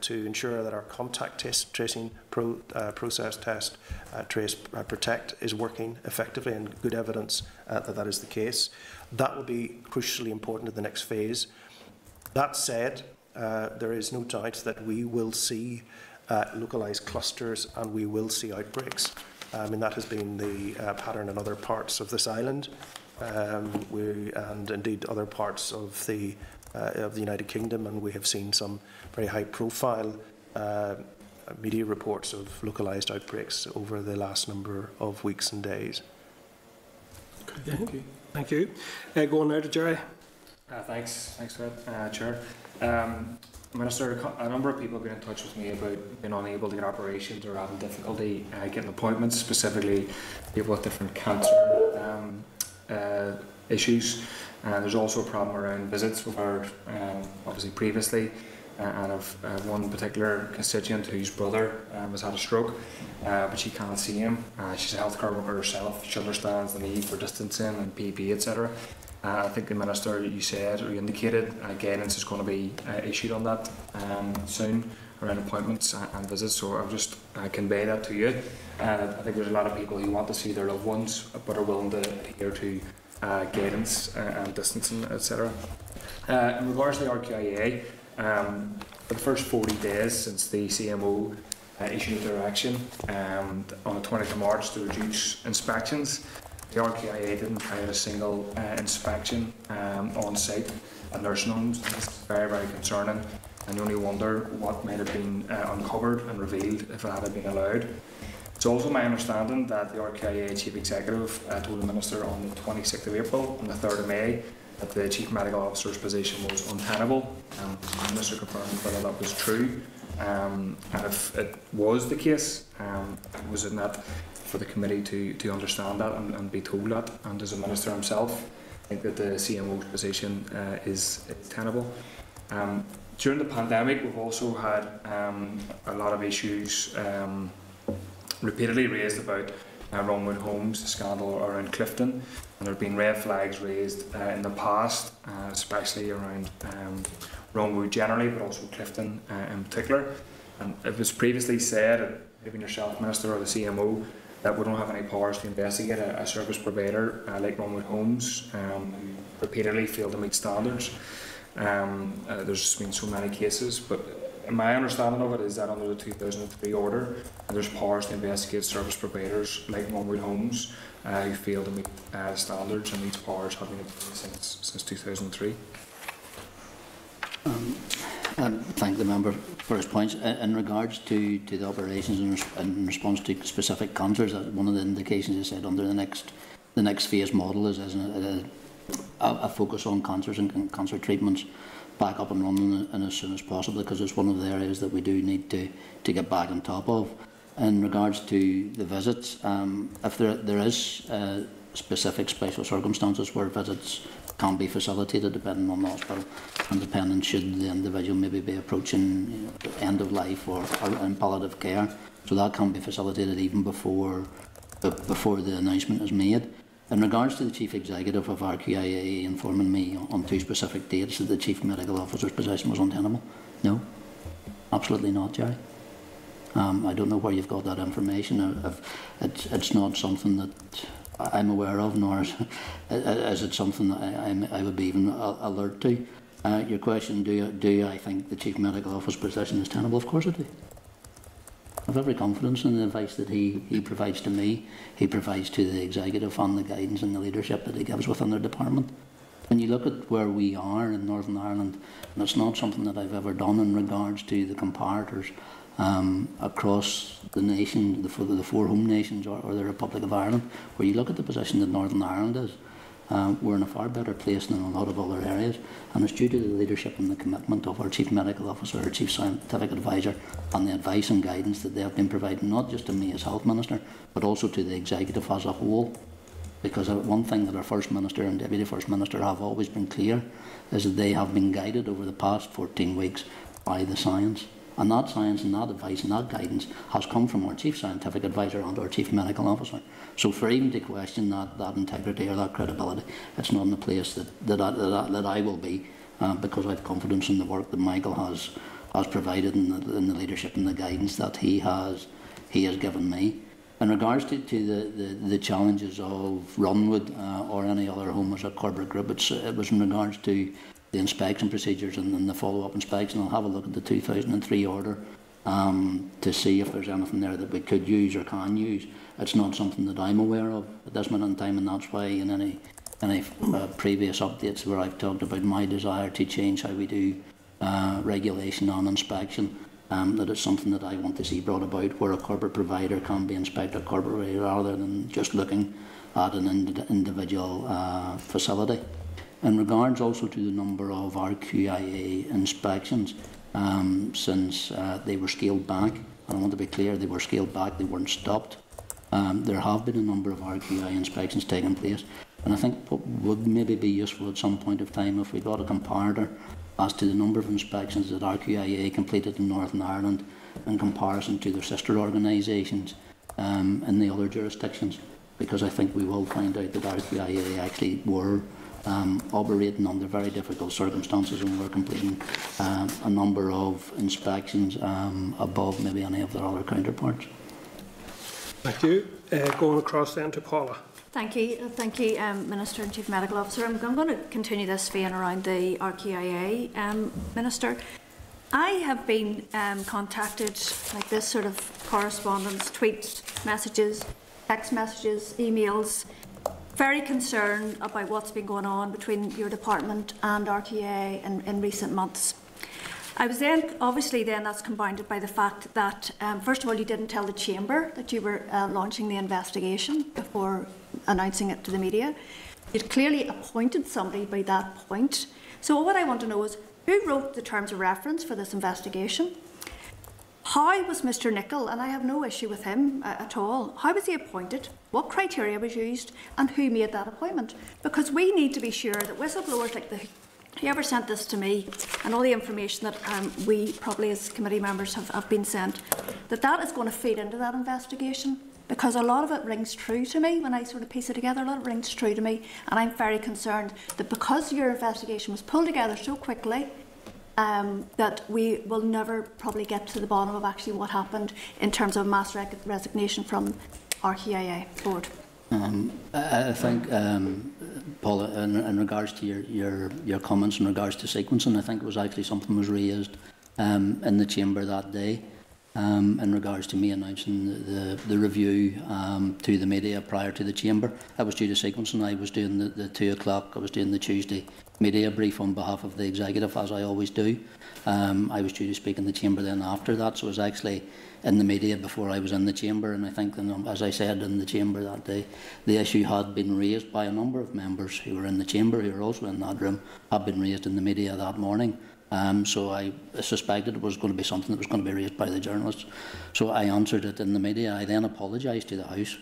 to ensure that our contact tracing process, test, trace, protect is working effectively, and good evidence that that is the case. That will be crucially important in the next phase. That said, there is no doubt that we will see localised clusters, and we will see outbreaks. I mean, that has been the pattern in other parts of this island, and indeed other parts of the United Kingdom, and we have seen some very high-profile media reports of localised outbreaks over the last number of weeks and days. Okay, thank you. Thank you. Go on now to Jerry. Thanks for that, Chair. Minister, a number of people have been in touch with me about being unable to get operations or having difficulty getting appointments, specifically people with different cancer issues. There's also a problem around visits we've heard obviously previously, and of one particular constituent whose brother has had a stroke, but she can't see him. She's a healthcare worker herself. She understands the need for distancing and PPE, etc. I think the Minister, you said or you indicated, guidance is going to be issued on that soon around appointments and visits, so I'll just convey that to you. I think there's a lot of people who want to see their loved ones but are willing to adhere to guidance and distancing, etc. In regards to the RQIA, for the first 40 days since the CMO issued their action on the 20th of March to reduce inspections, the RQIA didn't carry a single inspection on site at nursing homes. It's very, very concerning, and you only wonder what might have been uncovered and revealed if it had been allowed. It's also my understanding that the RQIA Chief Executive told the Minister on the 26th of April and the 3rd of May that the Chief Medical Officer's position was untenable. The Minister confirmed whether that was true, and if it was the case, it was in that for the committee to understand that and be told that, and as a Minister himself, I think that the CMO's position is tenable. During the pandemic, we've also had a lot of issues repeatedly raised about Runwood Homes, the scandal around Clifton, and there have been red flags raised in the past, especially around Runwood generally, but also Clifton in particular. And it was previously said, even yourself, Minister, or the CMO, that we don't have any powers to investigate a service provider like Runwood Homes repeatedly failed to meet standards. There's been so many cases, but my understanding of it is that under the 2003 order, there's powers to investigate service providers like Runwood Homes who failed to meet standards, and these powers have been in place since 2003. I thank the member for his points. In regards to the operations in response to specific countries, one of the indications is said under the next phase model is a focus on cancers and cancer treatments back up and running and as soon as possible, because it's one of the areas that we do need to get back on top of. In regards to the visits, if there is specific special circumstances where visits can be facilitated depending on the hospital and depending should the individual maybe be approaching, you know, end of life or in palliative care. So that can be facilitated even before the announcement is made. In regards to the Chief Executive of RQIA informing me on two specific dates that the Chief Medical Officer's position was untenable, no, absolutely not, Jerry. I don't know where you've got that information. It's not something that I'm aware of, nor is it something that I would be even alert to. Your question, do I think the Chief Medical Officer's position is tenable? Of course I do. I have every confidence in the advice that he provides to me, he provides to the executive, on the guidance and the leadership that he gives within their department. When you look at where we are in Northern Ireland, and it's not something that I've ever done in regards to the comparators across the nation, the four home nations or the Republic of Ireland, where you look at the position that Northern Ireland is, we're in a far better place than a lot of other areas, and it's due to the leadership and the commitment of our Chief Medical Officer, our Chief Scientific Advisor, and the advice and guidance that they have been providing, not just to me as Health Minister, but also to the Executive as a whole. Because one thing that our First Minister and Deputy First Minister have always been clear is that they have been guided over the past 14 weeks by the science. And that science and that advice and that guidance has come from our Chief Scientific Advisor and our Chief Medical Officer. So for even to question that integrity or that credibility, it's not in the place that I will be, because I have confidence in the work that Michael has provided and the leadership and the guidance that he has given me. In regards to the challenges of Runwood or any other home as a corporate group, it was in regards to the inspection procedures and the follow-up inspection. I'll have a look at the 2003 order to see if there's anything there that we could use or can use. It's not something that I'm aware of at this moment in time, and that's why in any previous updates where I've talked about my desire to change how we do regulation on inspection, that it's something that I want to see brought about where a corporate provider can be inspected corporately rather than just looking at an individual facility. In regards also to the number of RQIA inspections, since they were scaled back, and I want to be clear, they were scaled back, they weren't stopped. There have been a number of RQIA inspections taking place, and I think what would maybe be useful at some point of time if we got a comparator as to the number of inspections that RQIA completed in Northern Ireland in comparison to their sister organisations in the other jurisdictions, because I think we will find out that RQIA actually were operating under very difficult circumstances, and we're completing a number of inspections above maybe any of their other counterparts. Thank you. Going across then to Paula. Thank you, Minister and Chief Medical Officer. I'm going to continue this vein around the RQIA, Minister. I have been contacted like this sort of correspondence, tweets, messages, text messages, emails. Very concerned about what's been going on between your department and RQIA in recent months. I was then, obviously then that's compounded by the fact that, first of all, you didn't tell the Chamber that you were launching the investigation before announcing it to the media. You'd clearly appointed somebody by that point. So what I want to know is, who wrote the terms of reference for this investigation? How was Mr Nicoll, and I have no issue with him at all, how was he appointed, what criteria was used, and who made that appointment? Because we need to be sure that whistleblowers like whoever sent this to me, and all the information that we probably as committee members have been sent, that is going to feed into that investigation. Because a lot of it rings true to me, when I sort of piece it together, a lot of it rings true to me, and I'm very concerned that because your investigation was pulled together so quickly, that we will never probably get to the bottom of actually what happened in terms of mass resignation from RQIA board? I think, Paula, in regards to your comments in regards to sequencing, I think it was actually something was raised in the chamber that day in regards to me announcing the review to the media prior to the chamber. That was due to sequencing. I was doing the 2 o'clock, I was doing the Tuesday media brief on behalf of the executive, as I always do. I was due to speak in the chamber then after that, so it was actually in the media before I was in the chamber, and I think, as I said in the chamber that day, the issue had been raised by a number of members who were in the chamber, who were also in that room, had been raised in the media that morning. So I suspected it was going to be something that was going to be raised by the journalists. So I answered it in the media. I then apologised to the House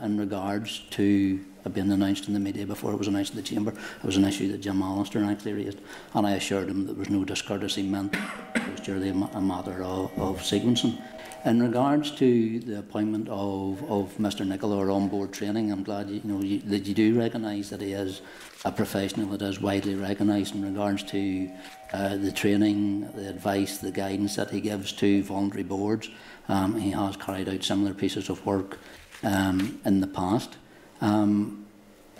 in regards to it being announced in the media before it was announced in the chamber. It was an issue that Jim Allister actually raised, and I assured him there was no discourtesy meant. It was purely a matter of sequencing. In regards to the appointment of Mr Nicoll or on-board training, I'm glad that you do recognise that he is a professional that is widely recognised in regards to the training, the advice, the guidance that he gives to voluntary boards. He has carried out similar pieces of work in the past.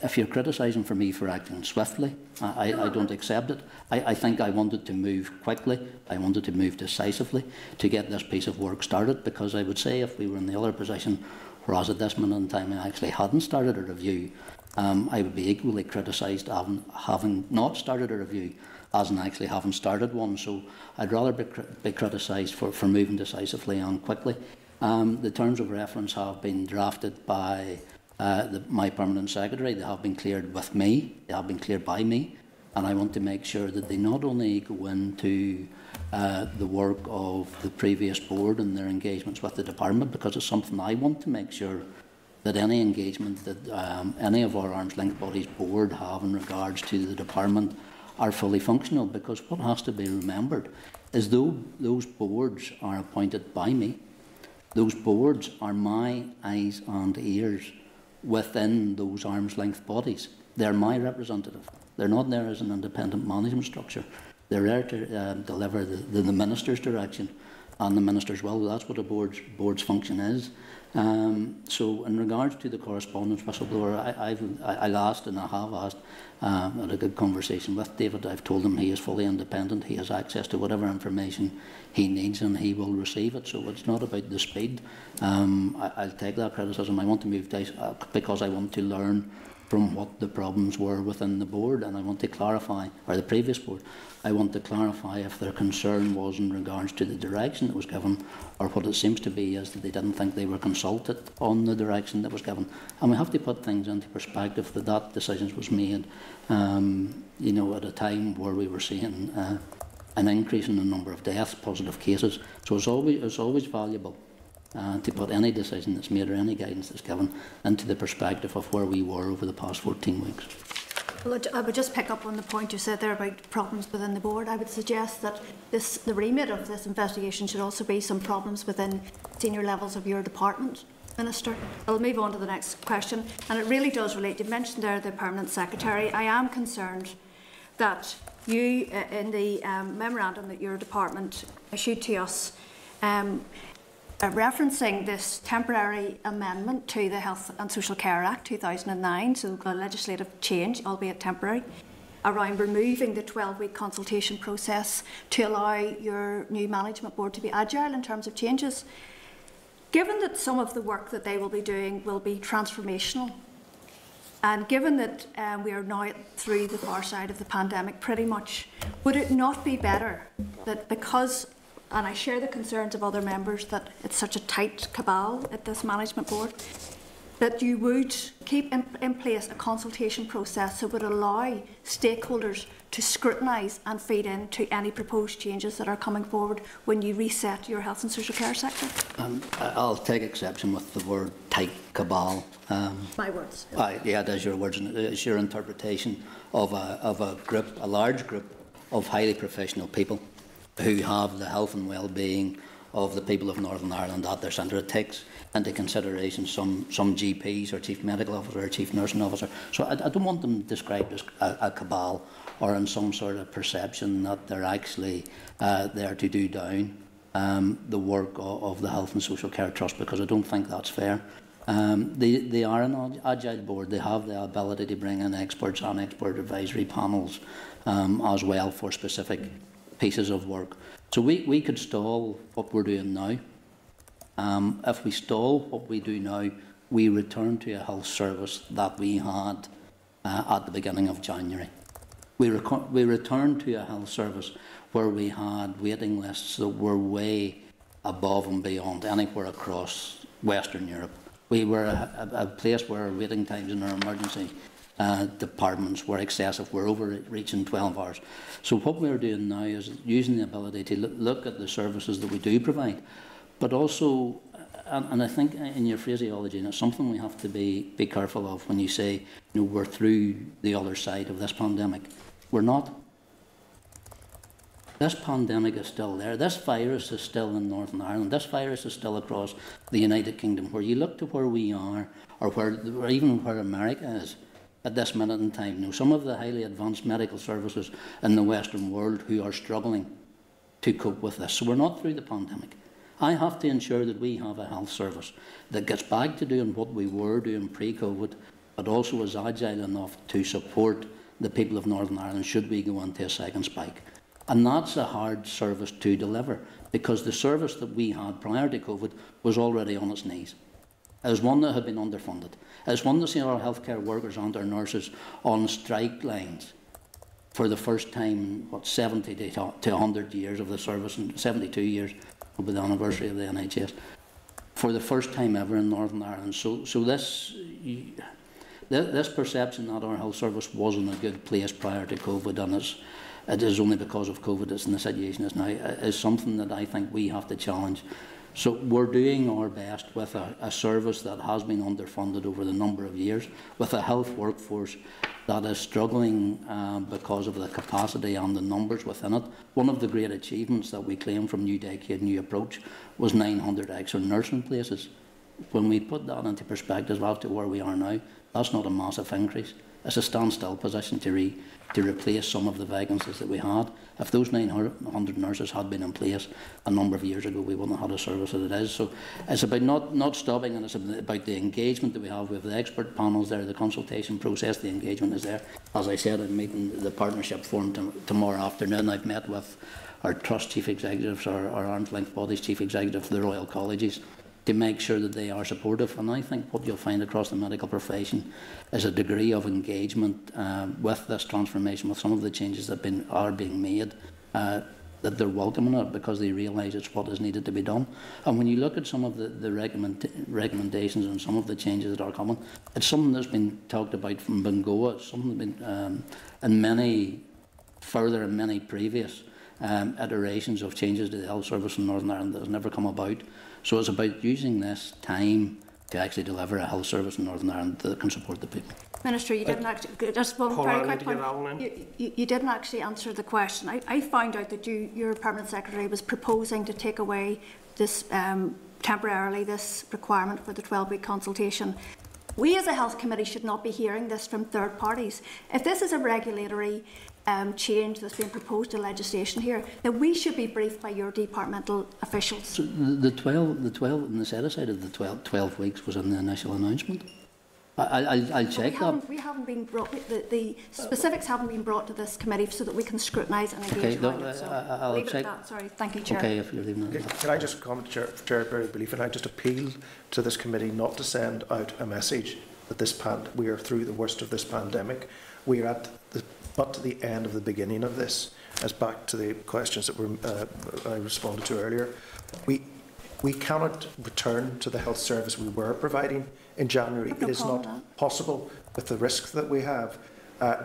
If you're criticising for me for acting swiftly, I don't accept it. I think I wanted to move quickly, I wanted to move decisively to get this piece of work started, because I would say if we were in the other position, whereas at this minute in time I actually hadn't started a review, I would be equally criticised having not started a review as in actually having started one. So I'd rather be criticised for moving decisively and quickly. The terms of reference have been drafted by my permanent secretary. They have been cleared with me, they have been cleared by me, and I want to make sure that they not only go into the work of the previous board and their engagements with the department, because it's something I want to make sure that any engagement that any of our arm's length bodies board have in regards to the department are fully functional, because what has to be remembered is though those boards are appointed by me, those boards are my eyes and ears within those arm's-length bodies. They're my representative. They're not there as an independent management structure. They're there to deliver the Minister's direction and the Minister's will. That's what a board's function is. So in regards to the correspondence whistleblower, I've asked, and I have asked, had a good conversation with David. I've told him he is fully independent, he has access to whatever information he needs and he will receive it, so it's not about the speed. I'll take that criticism. I want to move because I want to learn from what the problems were within the board, and I want to clarify, or the previous board, I want to clarify if their concern was in regards to the direction that was given, or what it seems to be is that they didn't think they were consulted on the direction that was given. And we have to put things into perspective that that decision was made at a time where we were seeing an increase in the number of deaths, positive cases, so it's always valuable to put any decision that's made or any guidance that's given into the perspective of where we were over the past 14 weeks. Well, I would just pick up on the point you said there about problems within the board. I would suggest that the remit of this investigation should also be some problems within senior levels of your department, Minister. I'll move on to the next question, and it really does relate. You mentioned there the Permanent Secretary. I am concerned that you, in the memorandum that your department issued to us, referencing this temporary amendment to the Health and Social Care Act 2009, so a legislative change, albeit temporary, around removing the 12-week consultation process to allow your new management board to be agile in terms of changes. Given that some of the work that they will be doing will be transformational, and given that we are now through the far side of the pandemic pretty much, would it not be better that, because, and I share the concerns of other members that it's such a tight cabal at this management board, that you would keep in place a consultation process that would allow stakeholders to scrutinise and feed into any proposed changes that are coming forward when you reset your health and social care sector? I'll take exception with the word tight cabal. My words. Yeah, it is your words, and it's your interpretation of a group, a large group of highly professional people who have the health and well-being of the people of Northern Ireland at their centre. It takes into consideration some GPs or chief medical officer or chief nursing officer. So I don't want them described as a cabal or in some sort of perception that they're actually there to do down the work of the Health and Social Care Trust, because I don't think that's fair. They are an agile board. They have the ability to bring in experts and expert advisory panels as well for specific pieces of work. So we could stall what we're doing now. If we stall what we do now, we return to a health service that we had at the beginning of January. We return to a health service where we had waiting lists that were way above and beyond anywhere across Western Europe. We were a place where waiting times in our emergency departments were excessive. We're overreaching 12 hours. So what we're doing now is using the ability to look at the services that we do provide, but also, and I think in your phraseology, and it's something we have to be careful of when you say, you know, we're through the other side of this pandemic. We're not. This pandemic is still there. This virus is still in Northern Ireland. This virus is still across the United Kingdom. Where you look to where we are, or where even where America is at this minute in time. Now, some of the highly advanced medical services in the Western world who are struggling to cope with this. So we're not through the pandemic. I have to ensure that we have a health service that gets back to doing what we were doing pre-COVID, but also is agile enough to support the people of Northern Ireland should we go into a second spike. And that's a hard service to deliver, because the service that we had prior to COVID was already on its knees. It was one that had been underfunded. It was one that seen our healthcare workers and our nurses on strike lines for the first time, what, 70 to 100 years of the service, and 72 years will be the anniversary of the NHS, for the first time ever in Northern Ireland. So this perception that our health service wasn't a good place prior to COVID, and it is only because of COVID it's in the situation it's now, is something that I think we have to challenge. So we're doing our best with a service that has been underfunded over the number of years, with a health workforce that is struggling because of the capacity and the numbers within it. One of the great achievements that we claim from New Decade, New Approach was 900 extra nursing places. When we put that into perspective as to where we are now, that's not a massive increase. It's a standstill position to replace some of the vacancies that we had. If those 900 nurses had been in place a number of years ago, we wouldn't have had a service that it is. So it's about not stopping, and it's about the engagement that we have. We have the expert panels there, the consultation process, the engagement is there. As I said, I'm meeting the partnership forum tomorrow afternoon. I've met with our Trust Chief Executives, our Arm's Length Bodies Chief Executive of the Royal Colleges, to make sure that they are supportive. And I think what you'll find across the medical profession is a degree of engagement with this transformation, with some of the changes that are being made, that they're welcoming it because they realise it's what is needed to be done. And when you look at some of the recommendations and some of the changes that are coming, it's something that's been talked about from Bengoa, it's something that's been in many further and many previous iterations of changes to the health service in Northern Ireland that has never come about. So it's about using this time to actually deliver a health service in Northern Ireland that can support the people. Minister, you didn't actually just one very quick point. You didn't actually answer the question. I found out that your permanent secretary was proposing to take away this temporarily this requirement for the 12-week consultation. We as a health committee should not be hearing this from third parties. If this is a regulatory change that's been proposed in legislation here, then we should be briefed by your departmental officials. So the 12 and the set aside of the 12 weeks was in the initial announcement. I'll check that. We haven't been brought, the specifics haven't been brought to this committee so that we can scrutinise and engage around it. So I'll leave check it at that. Sorry, thank you, Chair. Okay, if you're leaving that. Can I just comment, Chair Berry Belief, and I just appeal to this committee not to send out a message that we are through the worst of this pandemic. We are at the but to the end of the beginning of this, as back to the questions that were I responded to earlier, we cannot return to the health service we were providing in January. It is not possible with the risks that we have.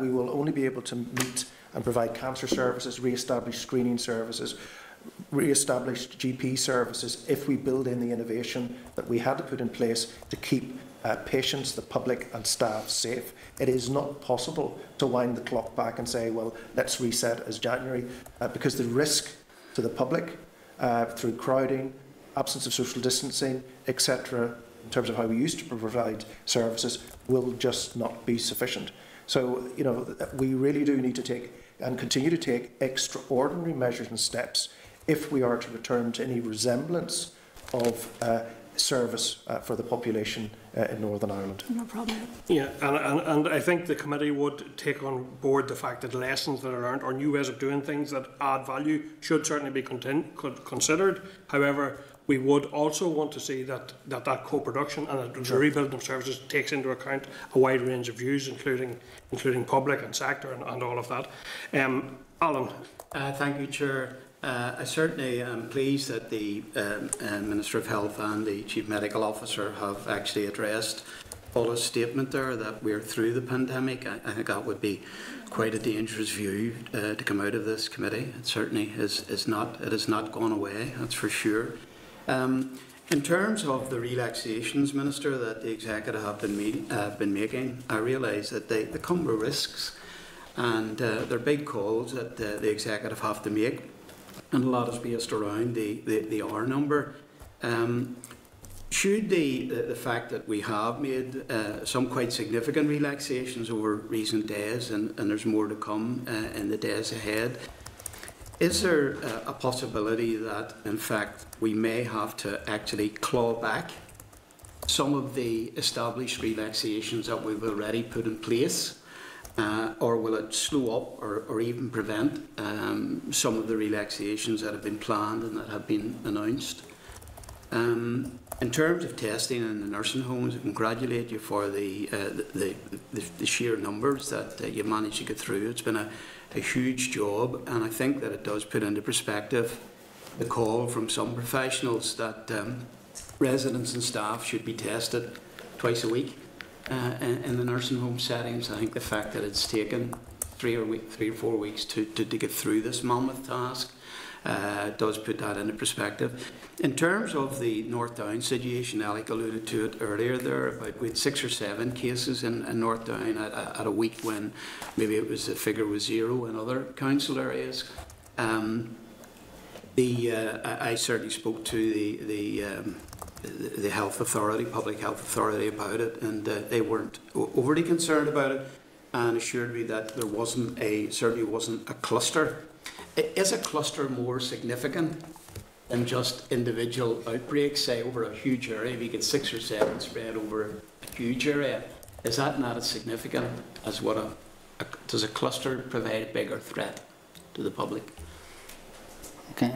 We will only be able to meet and provide cancer services, re-establish screening services, re-establish GP services if we build in the innovation that we had to put in place to keep patients, the public and staff safe. It is not possible to wind the clock back and say, well, let's reset as January, because the risk to the public through crowding, absence of social distancing, etc., in terms of how we used to provide services, will just not be sufficient. So, you know, we really do need to take and continue to take extraordinary measures and steps if we are to return to any resemblance of service for the population in Northern Ireland. No problem. Yeah, and I think the committee would take on board the fact that lessons that are learned or new ways of doing things that add value should certainly be considered. However, we would also want to see that co-production and the rebuilding of services takes into account a wide range of views, including public and sector and all of that. Alan. Thank you, Chair. I certainly am pleased that the Minister of Health and the Chief Medical Officer have actually addressed Ola's statement there that we're through the pandemic. I think that would be quite a dangerous view to come out of this committee. It certainly is not. It has not gone away, that's for sure. In terms of the relaxations, Minister, that the Executive have been making, I realise that they come with risks, and they're big calls that the Executive have to make, and a lot is based around the R number. Should the fact that we have made some quite significant relaxations over recent days, and there's more to come in the days ahead, is there a possibility that, in fact, we may have to actually claw back some of the established relaxations that we've already put in place? Or will it slow up or even prevent some of the relaxations that have been planned and that have been announced? In terms of testing in the nursing homes, I congratulate you for the sheer numbers that you managed to get through. It's been a huge job, and I think that it does put into perspective the call from some professionals that residents and staff should be tested twice a week in the nursing home settings. I think the fact that it's taken three or 4 weeks to get through this mammoth task does put that into perspective. In terms of the North Down situation, Alec alluded to it earlier there, about we had 6 or 7 cases in North Down at a week when maybe it was the figure was 0 in other council areas. I certainly spoke to the health authority, public health authority about it, and they weren't overly concerned about it and assured me that there wasn't certainly wasn't a cluster. Is a cluster more significant than just individual outbreaks, say over a huge area? If you get 6 or 7 spread over a huge area, is that not as significant as what does a cluster provide a bigger threat to the public? Okay,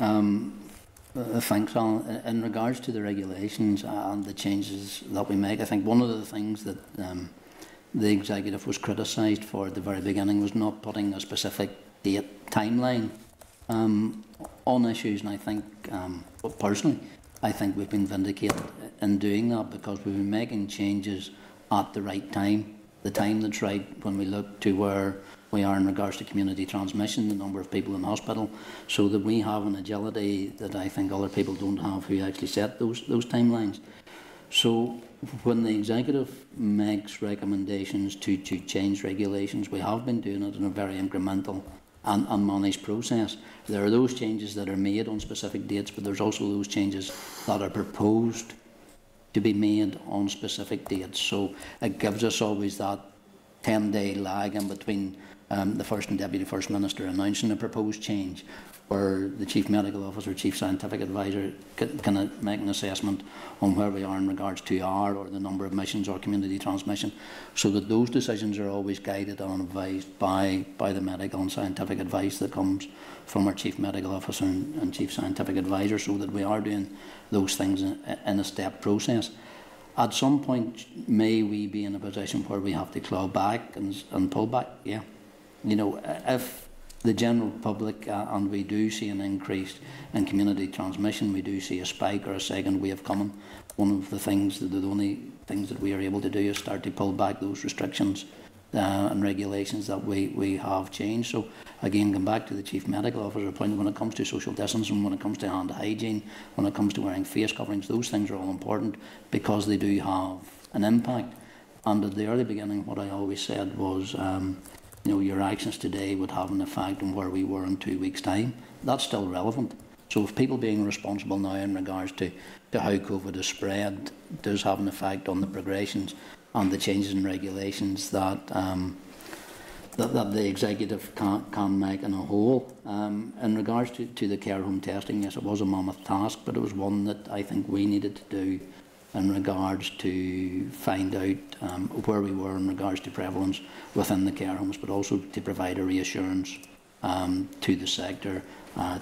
thanks, Alan. In regards to the regulations and the changes that we make, I think one of the things that the Executive was criticised for at the very beginning was not putting a specific date timeline on issues, and I think, personally, I think we've been vindicated in doing that because we've been making changes at the right time, the time that's right when we look to where we are in regards to community transmission, the number of people in hospital, so that we have an agility that I think other people don't have who actually set those timelines. So when the Executive makes recommendations to change regulations, we have been doing it in a very incremental and managed process. There are those changes that are made on specific dates, but there's also those changes that are proposed to be made on specific dates. So it gives us always that 10-day lag in between the First and Deputy First Minister announcing a proposed change, where the Chief Medical Officer, Chief Scientific Advisor can make an assessment on where we are in regards to R or the number of admissions or community transmission, so that those decisions are always guided and advised by the medical and scientific advice that comes from our Chief Medical Officer and Chief Scientific Advisor, so that we are doing those things in a step process. At some point, may we be in a position where we have to claw back and pull back? Yeah. You know, if the general public, and we do see an increase in community transmission, we do see a spike or a second wave coming, one of the things, the only things that we are able to do is start to pull back those restrictions and regulations that we have changed. So again, going back to the Chief Medical Officer point, when it comes to social distancing, when it comes to hand hygiene, when it comes to wearing face coverings, those things are all important because they do have an impact. And at the early beginning, what I always said was, you know, your actions today would have an effect on where we were in 2 weeks' time. That's still relevant. So if people being responsible now in regards to how COVID is spread does have an effect on the progressions and the changes in regulations that that the Executive can make in a whole. In regards to the care home testing, yes, it was a mammoth task, but it was one that I think we needed to do in regards to find out where we were in regards to prevalence within the care homes, but also to provide a reassurance to the sector,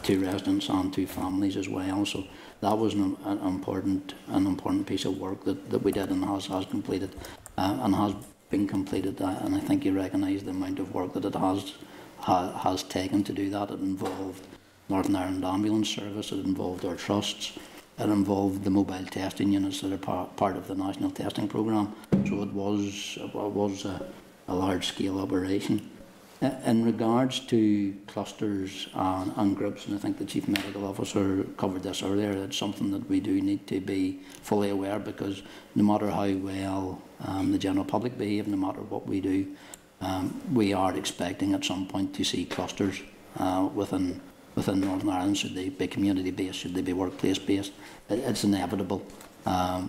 to residents and to families as well. So that was an important piece of work that we did and has completed and has been completed. And I think you recognise the amount of work that it has taken to do that. It involved Northern Ireland Ambulance Service, it involved our trusts, it involved the mobile testing units that are part of the National Testing Programme. So it was a large-scale operation. In regards to clusters and groups, and I think the Chief Medical Officer covered this earlier, it's something that we do need to be fully aware, because no matter how well the general public behave, no matter what we do, we are expecting at some point to see clusters within Northern Ireland. Should they be community-based? Should they be workplace-based? It's inevitable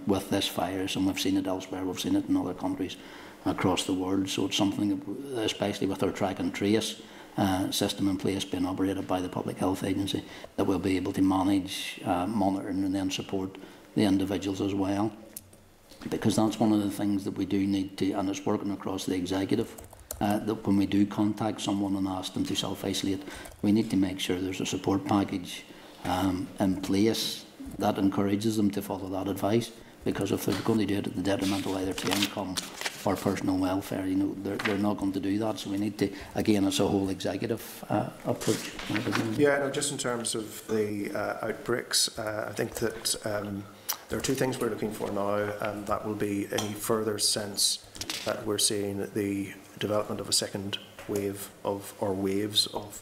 with this virus, and we've seen it elsewhere. We've seen it in other countries across the world. So it's something that, especially with our track and trace system in place being operated by the Public Health Agency, that we'll be able to manage, monitor and then support the individuals as well. Because that's one of the things that we do need to, and it's working across the executive, that when we do contact someone and ask them to self-isolate, we need to make sure there's a support package in place that encourages them to follow that advice, because if they're going to do it at the detriment of either to income or personal welfare, you know, they're not going to do that. So we need to, again, it's a whole executive approach. Yeah, no, just in terms of the outbreaks, I think that there are two things we're looking for now, and that will be any further sense that we're seeing the development of a second wave of, or waves of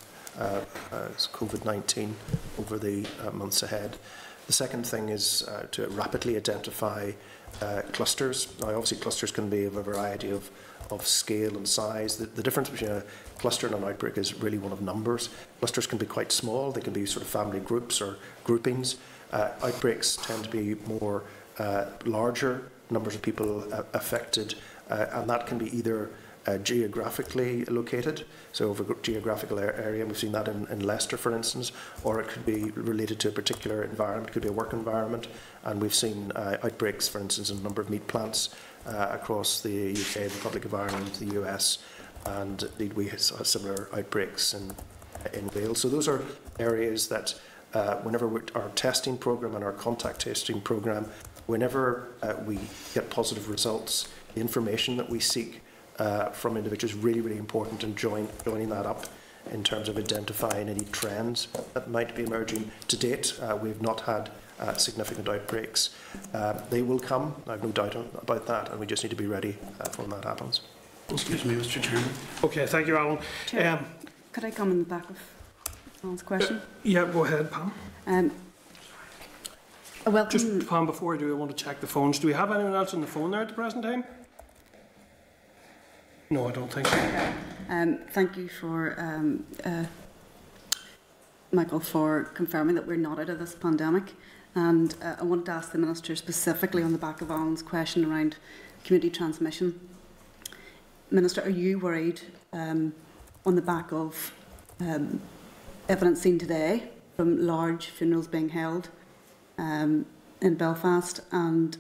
COVID-19 over the months ahead. The second thing is to rapidly identify clusters. Now, obviously, clusters can be of a variety of scale and size. The difference between a cluster and an outbreak is really one of numbers. Clusters can be quite small. They can be sort of family groups or groupings. Outbreaks tend to be more larger numbers of people affected, and that can be either geographically located, so over a geographical area, we've seen that in Leicester, for instance, or it could be related to a particular environment, it could be a work environment, and we've seen outbreaks, for instance, in a number of meat plants across the UK, the Republic of Ireland, the US, and indeed we have similar outbreaks in Wales. So those are areas that whenever our testing programme and our contact testing programme, whenever we get positive results, the information that we seek from individuals is really, really important, and joining that up in terms of identifying any trends that might be emerging. To date, we've not had significant outbreaks. They will come, I have no doubt about that, and we just need to be ready for when that happens. Excuse me, Mr. Chairman. Okay, thank you, Alan. Chair, could I come in the back of Alan's question? Yeah, go ahead, Pam. Just, Pam, before I do, I want to check the phones. Do we have anyone else on the phone there at the present time? No, I don't think so. Thank you for Michael for confirming that we're not out of this pandemic, and I wanted to ask the Minister specifically on the back of Alan's question around community transmission. Minister, are you worried on the back of evidence seen today from large funerals being held in Belfast and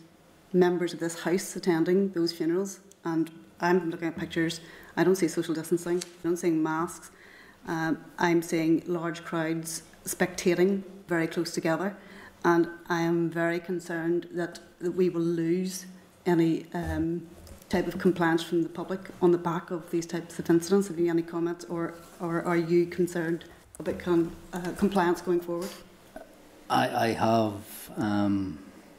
members of this House attending those funerals? And I'm looking at pictures, I don't see social distancing, I don't see masks, I'm seeing large crowds spectating very close together, and I am very concerned that we will lose any type of compliance from the public on the back of these types of incidents. Have you any comments, or are you concerned about compliance going forward? I have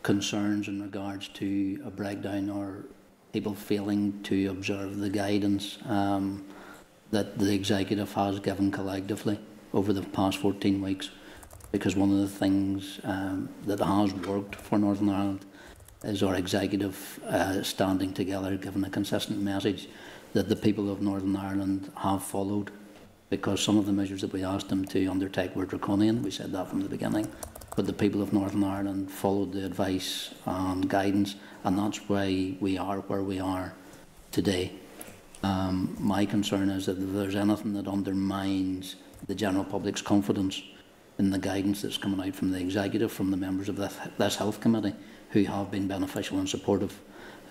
concerns in regards to a breakdown or people failing to observe the guidance that the executive has given collectively over the past 14 weeks, because one of the things that has worked for Northern Ireland is our executive standing together, giving a consistent message that the people of Northern Ireland have followed, because some of the measures that we asked them to undertake were draconian. We said that from the beginning. But the people of Northern Ireland followed the advice and guidance, and that's why we are where we are today. My concern is that if there's anything that undermines the general public's confidence in the guidance that's coming out from the executive, from the members of this Health Committee, who have been beneficial and supportive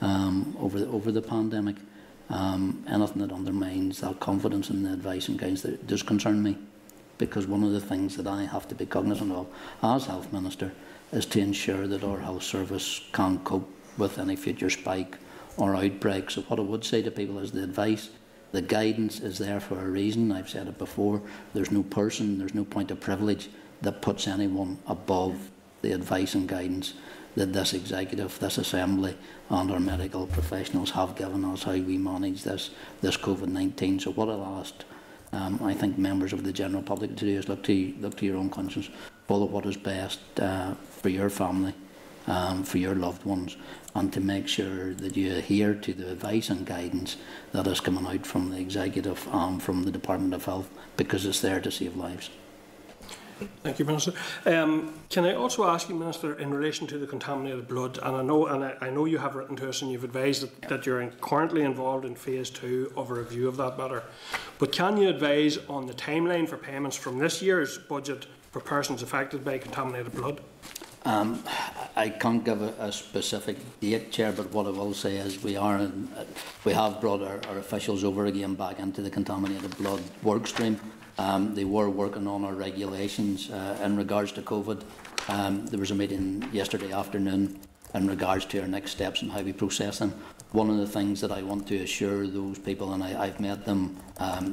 over the pandemic. Anything that undermines that confidence in the advice and guidance that does concern me, because one of the things that I have to be cognisant of as Health Minister is to ensure that our health service can cope with any future spike or outbreak. So what I would say to people is the advice, the guidance is there for a reason. I've said it before. There's no person, there's no point of privilege that puts anyone above the advice and guidance that this Executive, this Assembly and our medical professionals have given us how we manage this COVID-19. So what I'll ask, I think, members of the general public to do is look to your own conscience, follow what is best for your family, for your loved ones, and to make sure that you adhere to the advice and guidance that is coming out from the Executive and from the Department of Health, because it's there to save lives. Thank you, Minister. Can I also ask you, Minister, in relation to the contaminated blood, and I know you have written to us and you've advised that you're currently involved in Phase 2 of a review of that matter, but can you advise on the timeline for payments from this year's budget for persons affected by contaminated blood? I can't give a specific date, Chair, but what I will say is we have brought our officials over again back into the contaminated blood work stream. They were working on our regulations in regards to COVID. There was a meeting yesterday afternoon in regards to our next steps and how we process them. One of the things that I want to assure those people, and I've met them,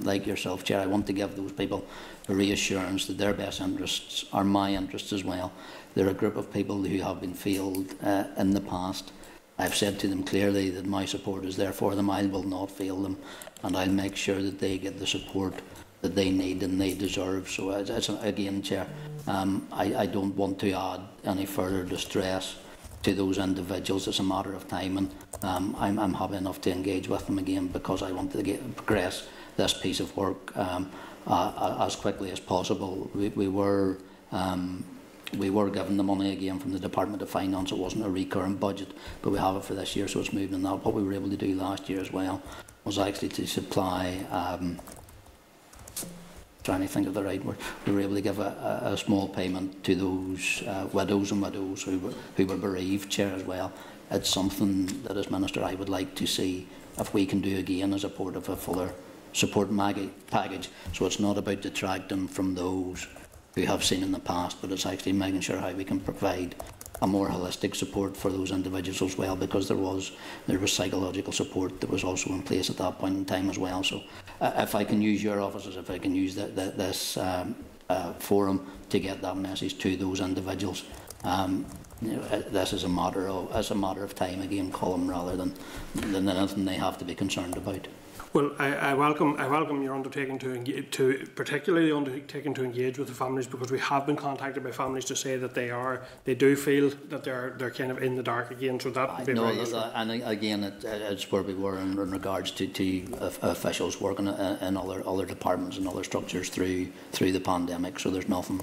like yourself, Chair, I want to give those people a reassurance that their best interests are my interests as well. They're a group of people who have been failed in the past. I've said to them clearly that my support is there for them. I will not fail them, and I'll make sure that they get the support that they need and they deserve. So again, Chair, I don't want to add any further distress to those individuals. It's a matter of time, and I'm happy enough to engage with them again, because I want to progress this piece of work as quickly as possible. We were given the money again from the Department of Finance. It wasn't a recurrent budget, but we have it for this year, so it's moving on that. What we were able to do last year as well was actually to supply trying to think of the right word. We were able to give a small payment to those widows who were bereaved, Chair, as well. It's something that, as Minister, I would like to see if we can do again as a part of a fuller support package. So it's not about detracting from those who have seen in the past, but it's actually making sure how we can provide a more holistic support for those individuals as well, because there was psychological support that was also in place at that point in time as well. So if I can use your offices, if I can use this forum to get that message to those individuals, you know, this is a matter of time again, Colin, rather than anything they have to be concerned about. Well, I welcome your undertaking to particularly engage with the families, because we have been contacted by families to say that they do feel that they're kind of in the dark again. So that would be very useful. And again, it's where we were in regards to officials working in other departments and other structures through the pandemic. So there's nothing.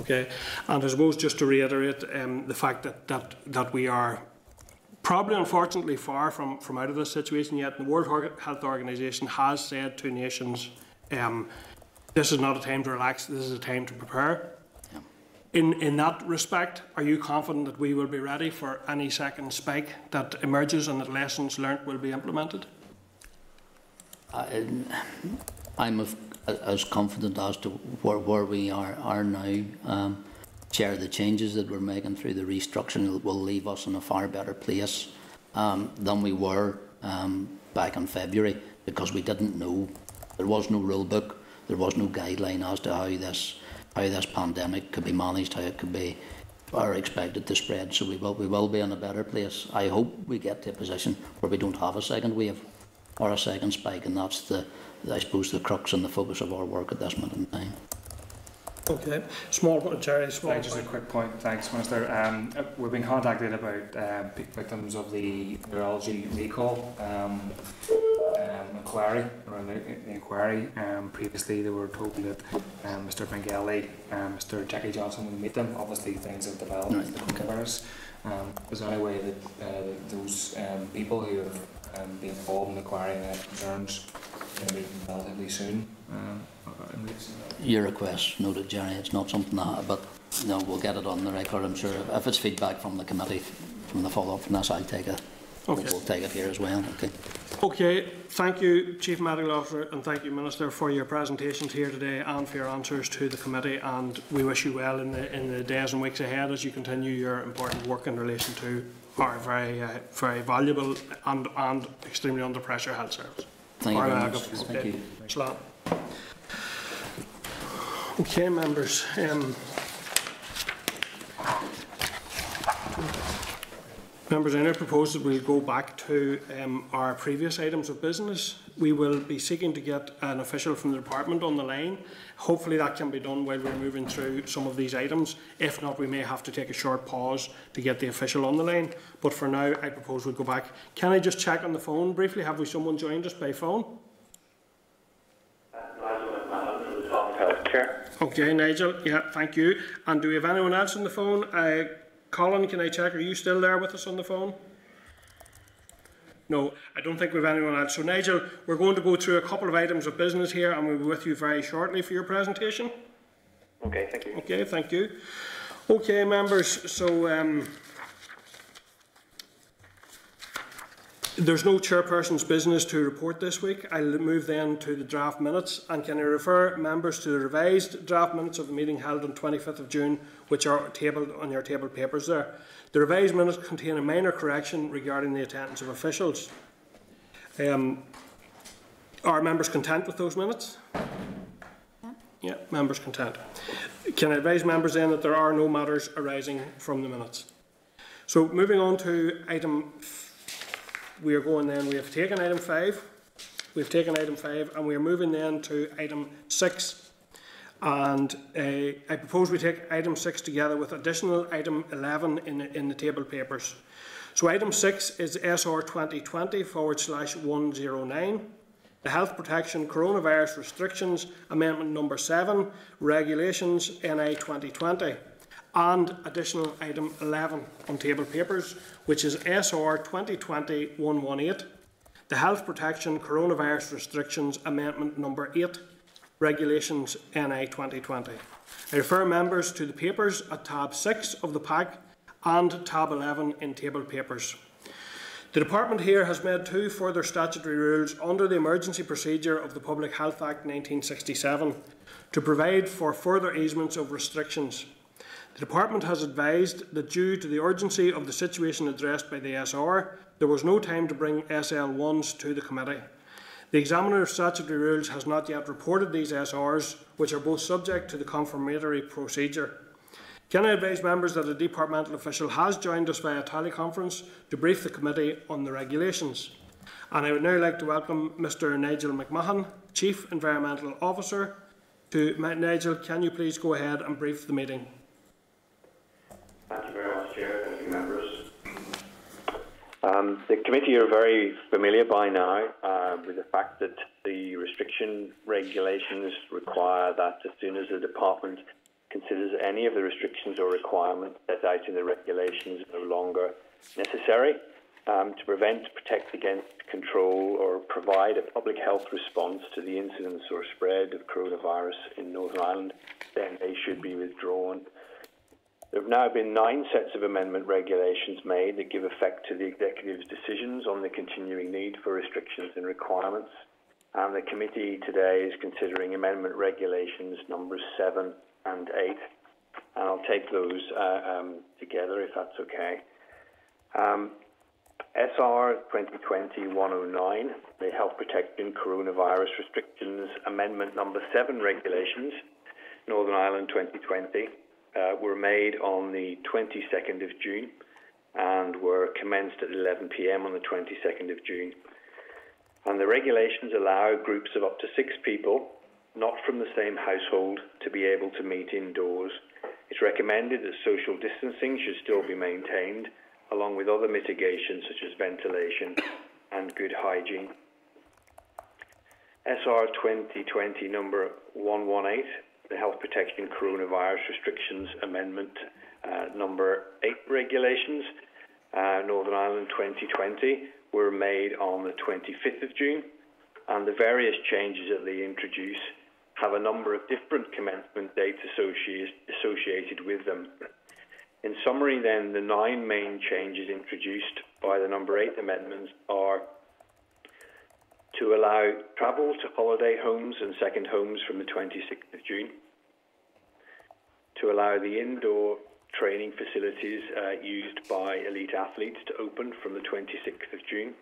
Okay, and I suppose just to reiterate the fact that we are probably, unfortunately, far from out of this situation yet. The World Health Organization has said to nations, this is not a time to relax, this is a time to prepare. Yeah. In that respect, are you confident that we will be ready for any second spike that emerges and that lessons learnt will be implemented? I'm as confident as to where we are now. Chair, the changes that we're making through the restructuring will leave us in a far better place than we were back in February, because we didn't know. There was no rule book, there was no guideline as to how this pandemic could be managed, how it could be or expected to spread. So we will be in a better place. I hope we get to a position where we don't have a second wave or a second spike, and that's I suppose the crux and the focus of our work at this moment in time. Okay. Small point, Jerry. Just a quick point. Thanks, Minister. We've been contacted about victims of the neurology recall inquiry. Around the inquiry, previously they were told that Mr. Bengoa and Mr. Jackie Johnson would meet them. Obviously, things have developed with the coronavirus. Is there any way that those people who have been involved in the inquiry and have concerns can be relatively soon? Your request noted, Jerry. It's not something that, but no, we'll get it on the record. I'm sure if it's feedback from the committee, from the follow-up from that, I'll take a, we'll take it here as well. Okay. Okay, thank you, Chief Medical Officer, and thank you, Minister, for your presentations here today and for your answers to the committee. And we wish you well in the days and weeks ahead as you continue your important work in relation to our very valuable and extremely under pressure health service. Thank you very much. Thank you. Slán. Okay, members. Members, I now propose that we will go back to our previous items of business. We will be seeking to get an official from the department on the line. Hopefully that can be done while we're moving through some of these items. If not, we may have to take a short pause to get the official on the line. But for now, I propose we go back. Can I just check on the phone briefly? Have we someone joined us by phone? Nigel McMahon from the Top Health Chair. Okay, Nigel. Yeah, thank you. And do we have anyone else on the phone? Colin, can I check? Are you still there with us on the phone? No, I don't think we have anyone else. So, Nigel, we're going to go through a couple of items of business here, and we'll be with you very shortly for your presentation. Okay, thank you. Okay, thank you. Okay, members, so there's no chairperson's business to report this week. I'll move then to the draft minutes, and can I refer members to the revised draft minutes of the meeting held on 25th of June, which are tabled on your table papers there. The revised minutes contain a minor correction regarding the attendance of officials. Are members content with those minutes? Yeah. Yeah, members content. Can I advise members then that there are no matters arising from the minutes? So moving on to item 5. We are going then, we have taken item 5, we've taken item 5, and we are moving then to item 6. And I propose we take item 6 together with additional item 11 in the table papers. So item 6 is SR 2020/109, the Health Protection (Coronavirus) Restrictions, Amendment number 7, Regulations NI 2020. And additional item 11 on table papers, which is SR 2020/118, the Health Protection (Coronavirus) Restrictions, Amendment number 8, Regulations NI 2020. I refer members to the papers at tab 6 of the pack and tab 11 in table papers. The Department here has made 2 further statutory rules under the Emergency Procedure of the Public Health Act 1967 to provide for further easements of restrictions. The Department has advised that due to the urgency of the situation addressed by the SR, there was no time to bring SL1s to the committee. The Examiner of Statutory Rules has not yet reported these SRs, which are both subject to the confirmatory procedure. Can I advise members that a departmental official has joined us via teleconference to brief the committee on the regulations? And I would now like to welcome Mr. Nigel McMahon, Chief Environmental Officer. To Nigel, can you please go ahead and brief the meeting? Thank you very much, Chair. Thank you, members. The committee are very familiar by now with the fact that the restriction regulations require that as soon as the department considers any of the restrictions or requirements set out in the regulations no longer necessary to prevent, protect against, control or provide a public health response to the incidence or spread of coronavirus in Northern Ireland, then they should be withdrawn. There have now been 9 sets of amendment regulations made that give effect to the Executive's decisions on the continuing need for restrictions and requirements. And the committee today is considering amendment regulations numbers 7 and 8. And I'll take those together if that's okay. SR 2020/109, the Health Protection (Coronavirus) Restrictions, Amendment number 7 Regulations, Northern Ireland 2020. Were made on the 22nd of June and were commenced at 11 p.m. on the 22nd of June. And the regulations allow groups of up to 6 people, not from the same household, to be able to meet indoors. It's recommended that social distancing should still be maintained, along with other mitigations such as ventilation and good hygiene. SR 2020 number 118, the Health Protection (Coronavirus) Restrictions, Amendment number 8 Regulations, Northern Ireland 2020, were made on the 25th of June, and the various changes that they introduce have a number of different commencement dates associated with them. In summary then, the 9 main changes introduced by the number 8 amendments are to allow travel to holiday homes and second homes from the 26th of June, to allow the indoor training facilities used by elite athletes to open from the 26th of June,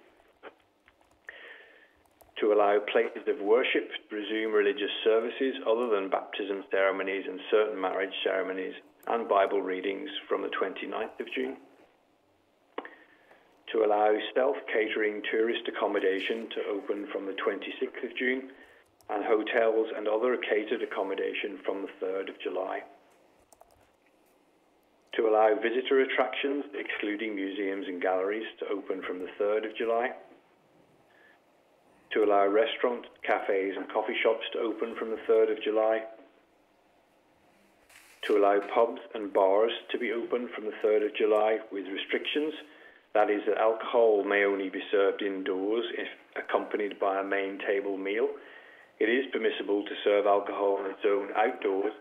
to allow places of worship to resume religious services other than baptism ceremonies and certain marriage ceremonies and Bible readings from the 29th of June, to allow self-catering tourist accommodation to open from the 26th of June and hotels and other catered accommodation from the 3rd of July, to allow visitor attractions, excluding museums and galleries, to open from the 3rd of July, to allow restaurants, cafes and coffee shops to open from the 3rd of July, to allow pubs and bars to be open from the 3rd of July with restrictions, that is, that alcohol may only be served indoors if accompanied by a main table meal. It is permissible to serve alcohol on its own outdoors,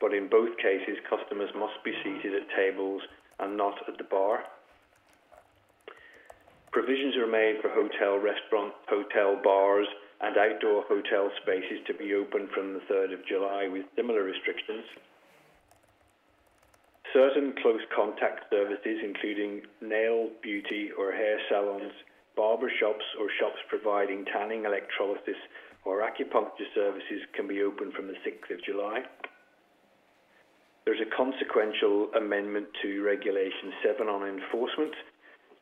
but in both cases customers must be seated at tables and not at the bar. Provisions are made for hotel restaurants, hotel bars and outdoor hotel spaces to be open from the 3rd of July with similar restrictions. Certain close contact services, including nail, beauty or hair salons, barber shops or shops providing tanning, electrolysis or acupuncture services, can be open from the 6th of July. There's a consequential amendment to Regulation 7 on enforcement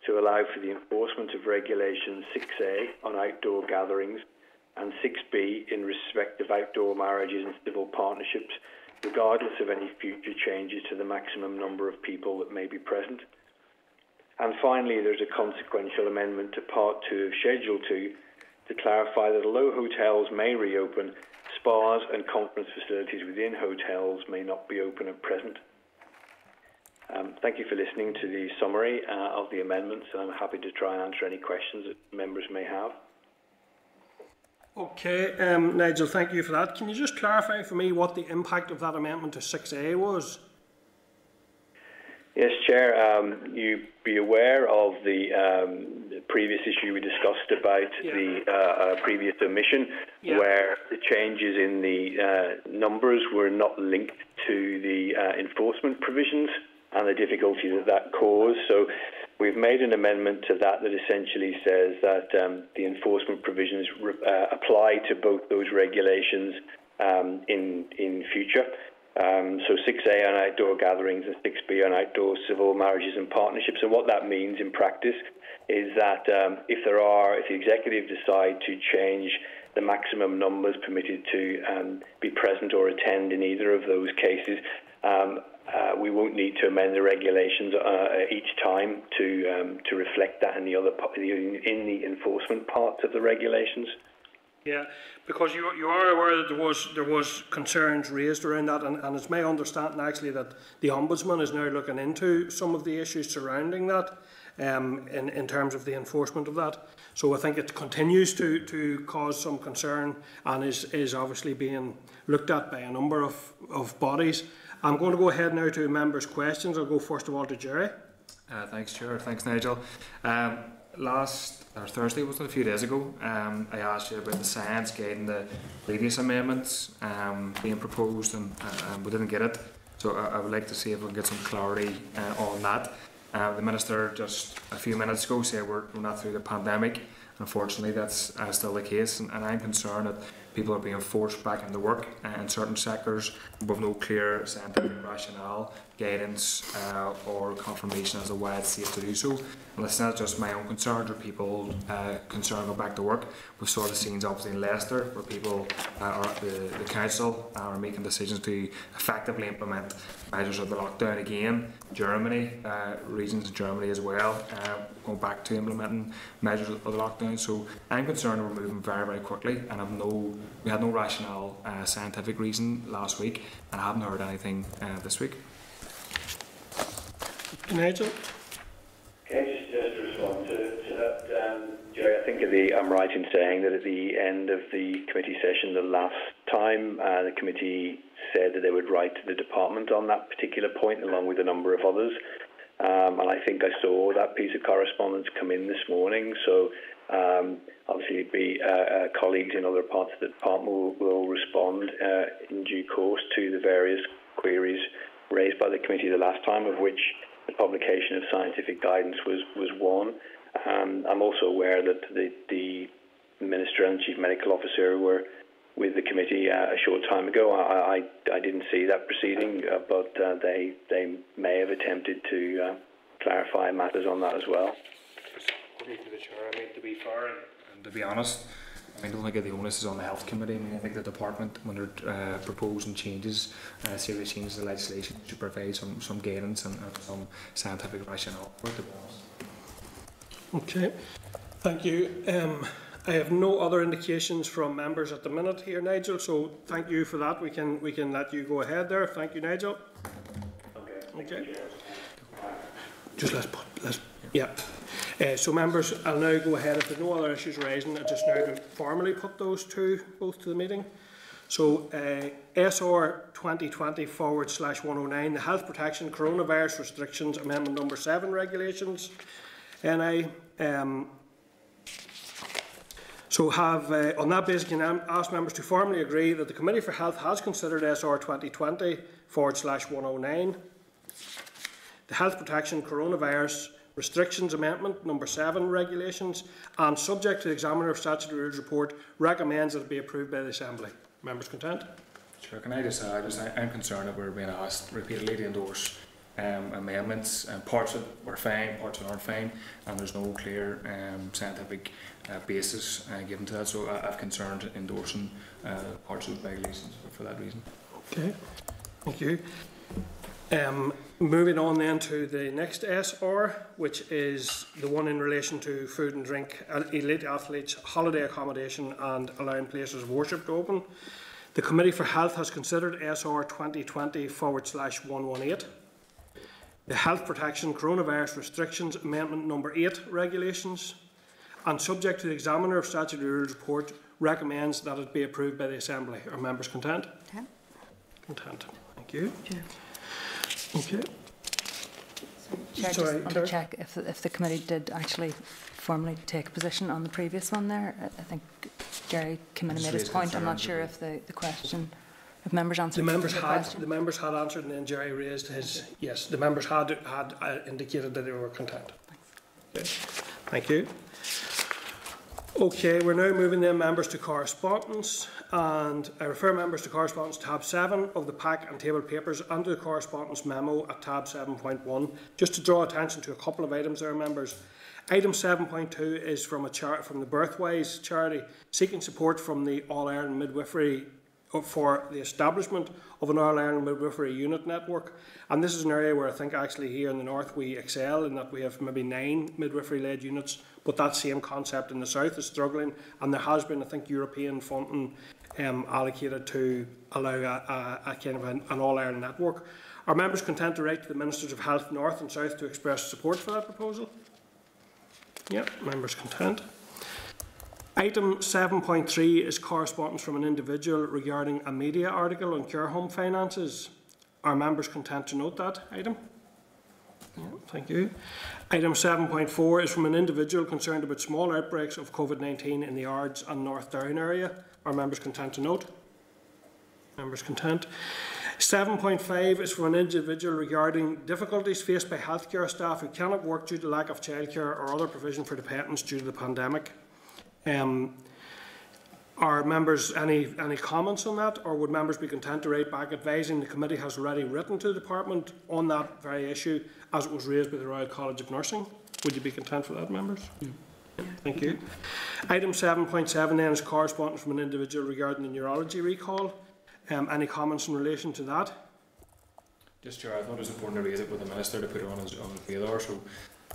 to allow for the enforcement of Regulation 6A on outdoor gatherings and 6B in respect of outdoor marriages and civil partnerships, regardless of any future changes to the maximum number of people that may be present. And finally, there's a consequential amendment to Part 2 of Schedule 2 to clarify that although hotels may reopen, spas and conference facilities within hotels may not be open at present. Thank you for listening to the summary of the amendments, and I'm happy to try and answer any questions that members may have. Okay, Nigel, thank you for that. Can you just clarify for me what the impact of that amendment to 6A was? Yes, Chair. You'd be aware of the previous issue we discussed about the previous omission, where the changes in the numbers were not linked to the enforcement provisions and the difficulty that that caused. So we've made an amendment to that that essentially says that the enforcement provisions apply to both those regulations in future. So 6A on outdoor gatherings and 6B on outdoor civil marriages and partnerships. And what that means in practice is that if the executive decide to change the maximum numbers permitted to be present or attend in either of those cases, we won't need to amend the regulations each time to reflect that in the enforcement parts of the regulations. Yeah, because you are aware that there was concerns raised around that, and it's my understanding actually that the Ombudsman is now looking into some of the issues surrounding that, in terms of the enforcement of that. So I think it continues to cause some concern and is obviously being looked at by a number of bodies. I'm going to go ahead now to members' questions. I'll go first of all to Jerry. Thanks, Chair. Thanks, Nigel. Thursday, wasn't it, a few days ago, I asked you about the science guiding the previous amendments being proposed, and we didn't get it. So I would like to see if we can get some clarity on that. The Minister just a few minutes ago said we're not through the pandemic. Unfortunately, that's still the case, and I'm concerned that people are being forced back into work in certain sectors with no clear scientific rationale, guidance or confirmation as to why it's safe to do so. And it's not just my own concerns or people concerned about back to work. We've saw the scenes obviously in Leicester where people are at the council are making decisions to effectively implement measures of the lockdown again. Germany, regions in Germany as well, going back to implementing measures of the lockdown. So I'm concerned we're moving very, very quickly, and we had no rationale scientific reason last week, and I haven't heard anything this week. Nigel? Can I just respond to that? Jerry, I think I'm right in saying that at the end of the committee session, the last time. The committee said that they would write to the department on that particular point, along with a number of others. And I think I saw that piece of correspondence come in this morning. So obviously it'd be colleagues in other parts of the department will respond in due course to the various queries raised by the committee the last time, of which the publication of scientific guidance was one. I'm also aware that the Minister and Chief Medical Officer were with the committee a short time ago. I didn't see that proceeding, but they may have attempted to clarify matters on that as well. To the chair, I mean, to be fair and to be honest, I don't think the onus is on the Health Committee. I mean, I think the department, when they're proposing changes, serious changes to legislation, should provide some guidance and some scientific rationale for it. Okay, thank you. I have no other indications from members at the minute here, Nigel, so thank you for that. We can let you go ahead there. Thank you, Nigel. Okay. Just let's yeah. So members, I'll now go ahead. If there are no other issues raising, I just now formally put those two both to the meeting. So SR 2020/109, the Health Protection Coronavirus Restrictions Amendment Number 7 Regulations, NI. So have, on that basis, can I ask members to formally agree that the Committee for Health has considered SR 2020/109, the Health Protection Coronavirus Restrictions Amendment Number 7 Regulations, and subject to the Examiner of Statutory report, recommends that it be approved by the Assembly. Members content? Sure. Can I just add, I'm concerned that we're being asked repeatedly to endorse amendments, and parts of it are fine, parts of it aren't fine, and there's no clear scientific basis given to that. So I've concerned endorsing parts of the regulations for that reason. Okay, thank you. Moving on then to the next SR, which is the one in relation to food and drink, elite athletes, holiday accommodation and allowing places of worship to open. The Committee for Health has considered SR 2020/118, the Health Protection Coronavirus Restrictions Amendment Number 8 Regulations, and subject to the Examiner of Statutory report, recommends that it be approved by the Assembly. Are members content? Content. Content. Thank you. Sure. Okay. Chair, sorry, just want to check if the committee did actually formally take a position on the previous one there. I think Jerry came in and made his point. I'm not sure if the question, if members answered the members had answered, and then Jerry raised his. Yes, the members had indicated that they were content. Thanks. Okay. Thank you. Okay, we're now moving then, members, to correspondence, and I refer members to correspondence tab 7 of the pack and table papers under the correspondence memo at tab 7.1, just to draw attention to a couple of items there, members. Item 7.2 is from the Birthways charity, seeking support from the All-Ireland Midwifery for the establishment of an All-Ireland Midwifery Unit Network. And this is an area where I think actually here in the north we excel, in that we have maybe 9 midwifery-led units, but that same concept in the south is struggling, and there has been, I think, European funding allocated to allow a kind of an All-Ireland network. Are members content to write to the Ministers of Health North and South to express support for that proposal? Yep, members content. Item 7.3 is correspondence from an individual regarding a media article on care home finances. Are members content to note that item? Yeah, thank you. Item 7.4 is from an individual concerned about small outbreaks of COVID-19 in the Ards and North Down area. Are members content to note? Members content. 7.5 is from an individual regarding difficulties faced by healthcare staff who cannot work due to lack of childcare or other provision for dependents due to the pandemic. Are members any comments on that, or would members be content to write back advising the committee has already written to the department on that very issue as it was raised by the Royal College of Nursing? Would you be content for that, members? Yeah. Thank you. Item 7.7 then is correspondence from an individual regarding the neurology recall. Any comments in relation to that? Just, Chair, I thought it was important to raise it with the Minister to put it on his own radar. So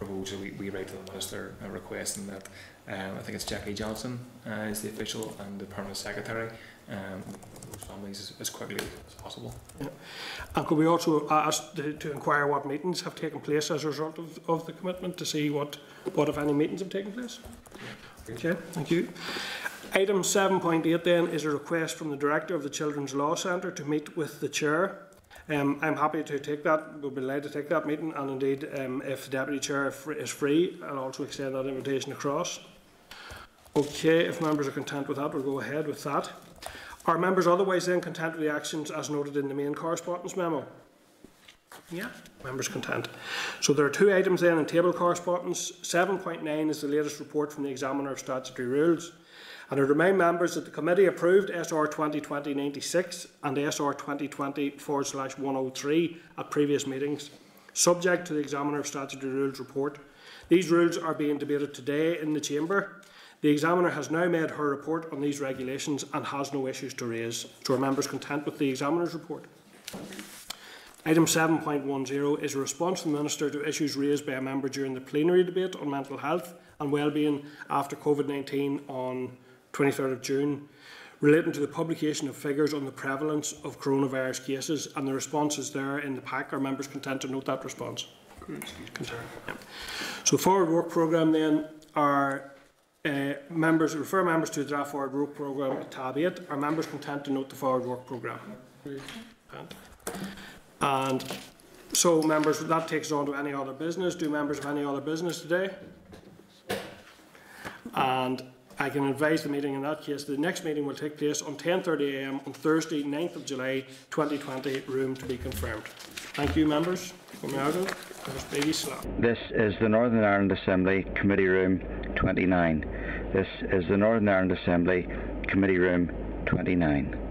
we write to the Minister requesting that, I think it's Jackie Johnson is the official and the Permanent Secretary, those families as quickly as possible. Yeah. And could we also ask to inquire what meetings have taken place as a result of the commitment, to see what if any meetings have taken place? Yeah. Okay, thank you. Item 7.8 then is a request from the Director of the Children's Law Centre to meet with the Chair. I'm happy to take that, we'll be allowed to take that meeting, and indeed if the Deputy Chair is free, I'll also extend that invitation across. Okay, if members are content with that, we'll go ahead with that. Are members otherwise then content with the actions as noted in the main correspondence memo? Yeah, members content. So there are two items then in table correspondence. 7.9 is the latest report from the Examiner of Statutory Rules. And I remind members that the committee approved SR 2020-96 and SR 2020/103 at previous meetings, subject to the Examiner of Statutory Rules report. These rules are being debated today in the Chamber. The Examiner has now made her report on these regulations and has no issues to raise. So are members content with the Examiner's report? Item 7.10 is a response from the Minister to issues raised by a member during the plenary debate on mental health and wellbeing after COVID-19 on 23rd of June, relating to the publication of figures on the prevalence of coronavirus cases, and the responses there in the pack. Are members content to note that response? Yeah. So the forward work programme then are... refer members to the draft forward work programme at tab 8. Are members content to note the forward work programme? And so, members, that takes us on to any other business. Do members have any other business today? And I can advise the meeting in that case. The next meeting will take place on 10:30 a.m. on Thursday, 9th of July, 2020. Room to be confirmed. Thank you, members. This is the Northern Ireland Assembly Committee Room 29. This is the Northern Ireland Assembly Committee Room 29.